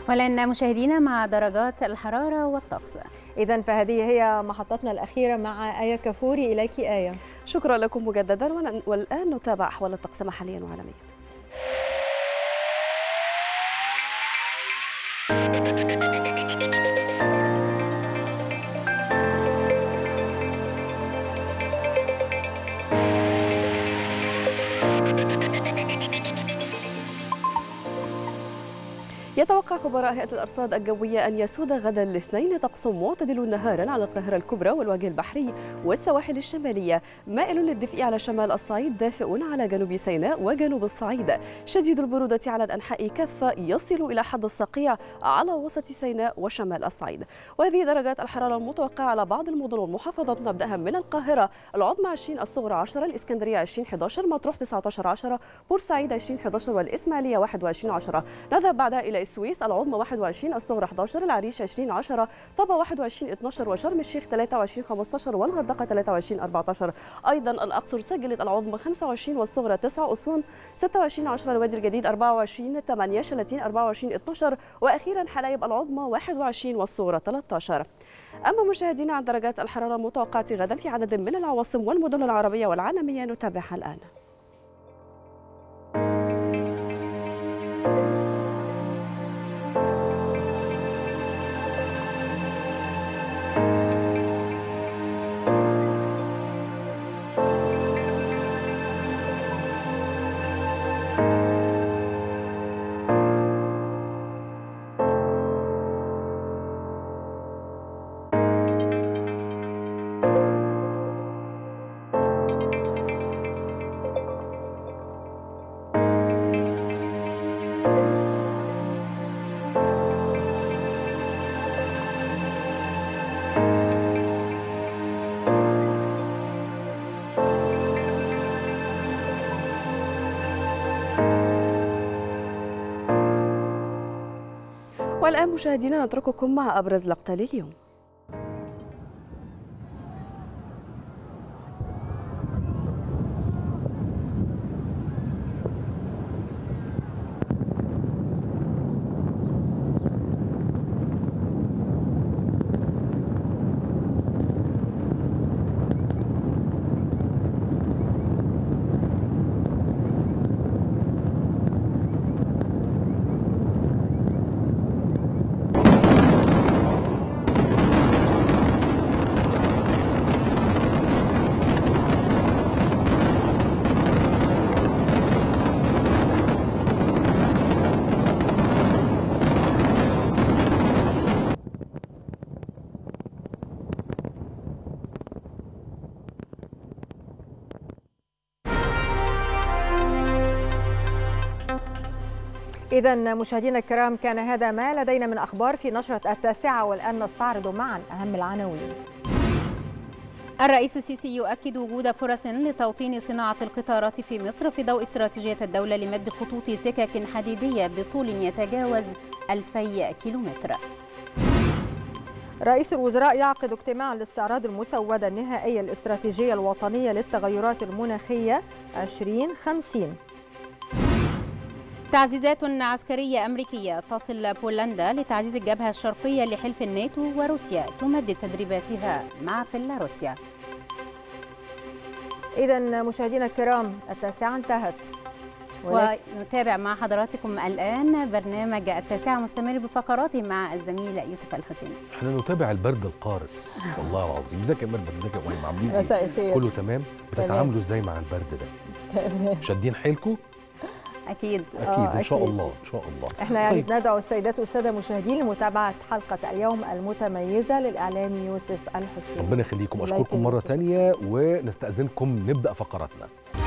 ولأن مشاهدينا مع درجات الحرارة والطقس. إذا فهذه هي محطتنا الأخيرة مع آية كفوري. إليك آية. شكرا لكم مجددا، والآن نتابع أحوال الطقس محليا وعالميا. يتوقع خبراء هيئة الأرصاد الجوية أن يسود غدا الاثنين طقس معتدل نهارا على القاهرة الكبرى والوجه البحري والسواحل الشمالية، مائل للدفء على شمال الصعيد، دافئ على جنوب سيناء وجنوب الصعيد، شديد البرودة على الأنحاء كافة، يصل إلى حد الصقيع على وسط سيناء وشمال الصعيد. وهذه درجات الحرارة المتوقعة على بعض المدن والمحافظات، نبدأها من القاهرة، العظمى عشرين، الصغرى عشرة، الإسكندرية عشرين إحدى عشر، مطروح تسعة عشر عشرة، بورسعيد عشرين إحدى عشر، والإسماعيلية واحد وعشرين عشرة. نذهب بعدها إلى السويس، العظمى واحد وعشرين، الصغرى إحدى عشر، العريش عشرين عشرة، طبا واحد وعشرين اثنا عشر، وشرم الشيخ ثلاثة وعشرين خمسة عشر، والغردقة ثلاثة وعشرين أربعة عشر. أيضا الأقصر سجلت العظمى خمسة وعشرين والصغرى تسعة، أسوان ستة وعشرين عشرة، الوادي الجديد أربعة وعشرين ثمانية ثلاثين أربعة وعشرين اثنا عشر، وأخيرا حلايب العظمى واحد وعشرين والصغرى ثلاثة عشر. أما مشاهدينا عن درجات الحرارة المتوقعة غدا في عدد من العواصم والمدن العربية والعالمية نتابعها الآن. والآن مشاهدينا نترككم مع أبرز لقطة لليوم. إذا مشاهدينا الكرام، كان هذا ما لدينا من أخبار في نشرة التاسعة، والآن نستعرض معا أهم العناوين. الرئيس السيسي يؤكد وجود فرص لتوطين صناعة القطارات في مصر في ضوء استراتيجية الدولة لمد خطوط سكك حديدية بطول يتجاوز ألفي كيلومتر. رئيس الوزراء يعقد اجتماع لاستعراض المسودة النهائية الاستراتيجية الوطنية للتغيرات المناخية ألفين وخمسين. تعزيزات عسكرية أمريكية تصل بولندا لتعزيز الجبهة الشرقية لحلف الناتو، وروسيا تمدد تدريباتها مع بيلاروسيا. إذا مشاهدينا الكرام، التاسعة انتهت. ونتابع مع حضراتكم الآن برنامج التاسعة مستمر بفقراته مع الزميل يوسف الحسيني. احنا نتابع البرد القارس والله العظيم. ازيك يا ميرفت؟ ازيك يا ابراهيم؟ عاملين ايه؟ كله تمام؟ بتتعاملوا ازاي مع البرد ده؟ تمام. شادين حيلكم؟ أكيد أكيد إن شاء الله إن شاء الله. إحنا طيب. يعني ندعو السيدات والسادة المشاهدين لمتابعة حلقة اليوم المتميزة للإعلام يوسف الحسيني. ربنا يخليكم، أشكركم مرة ثانية ونستأذنكم نبدأ فقراتنا.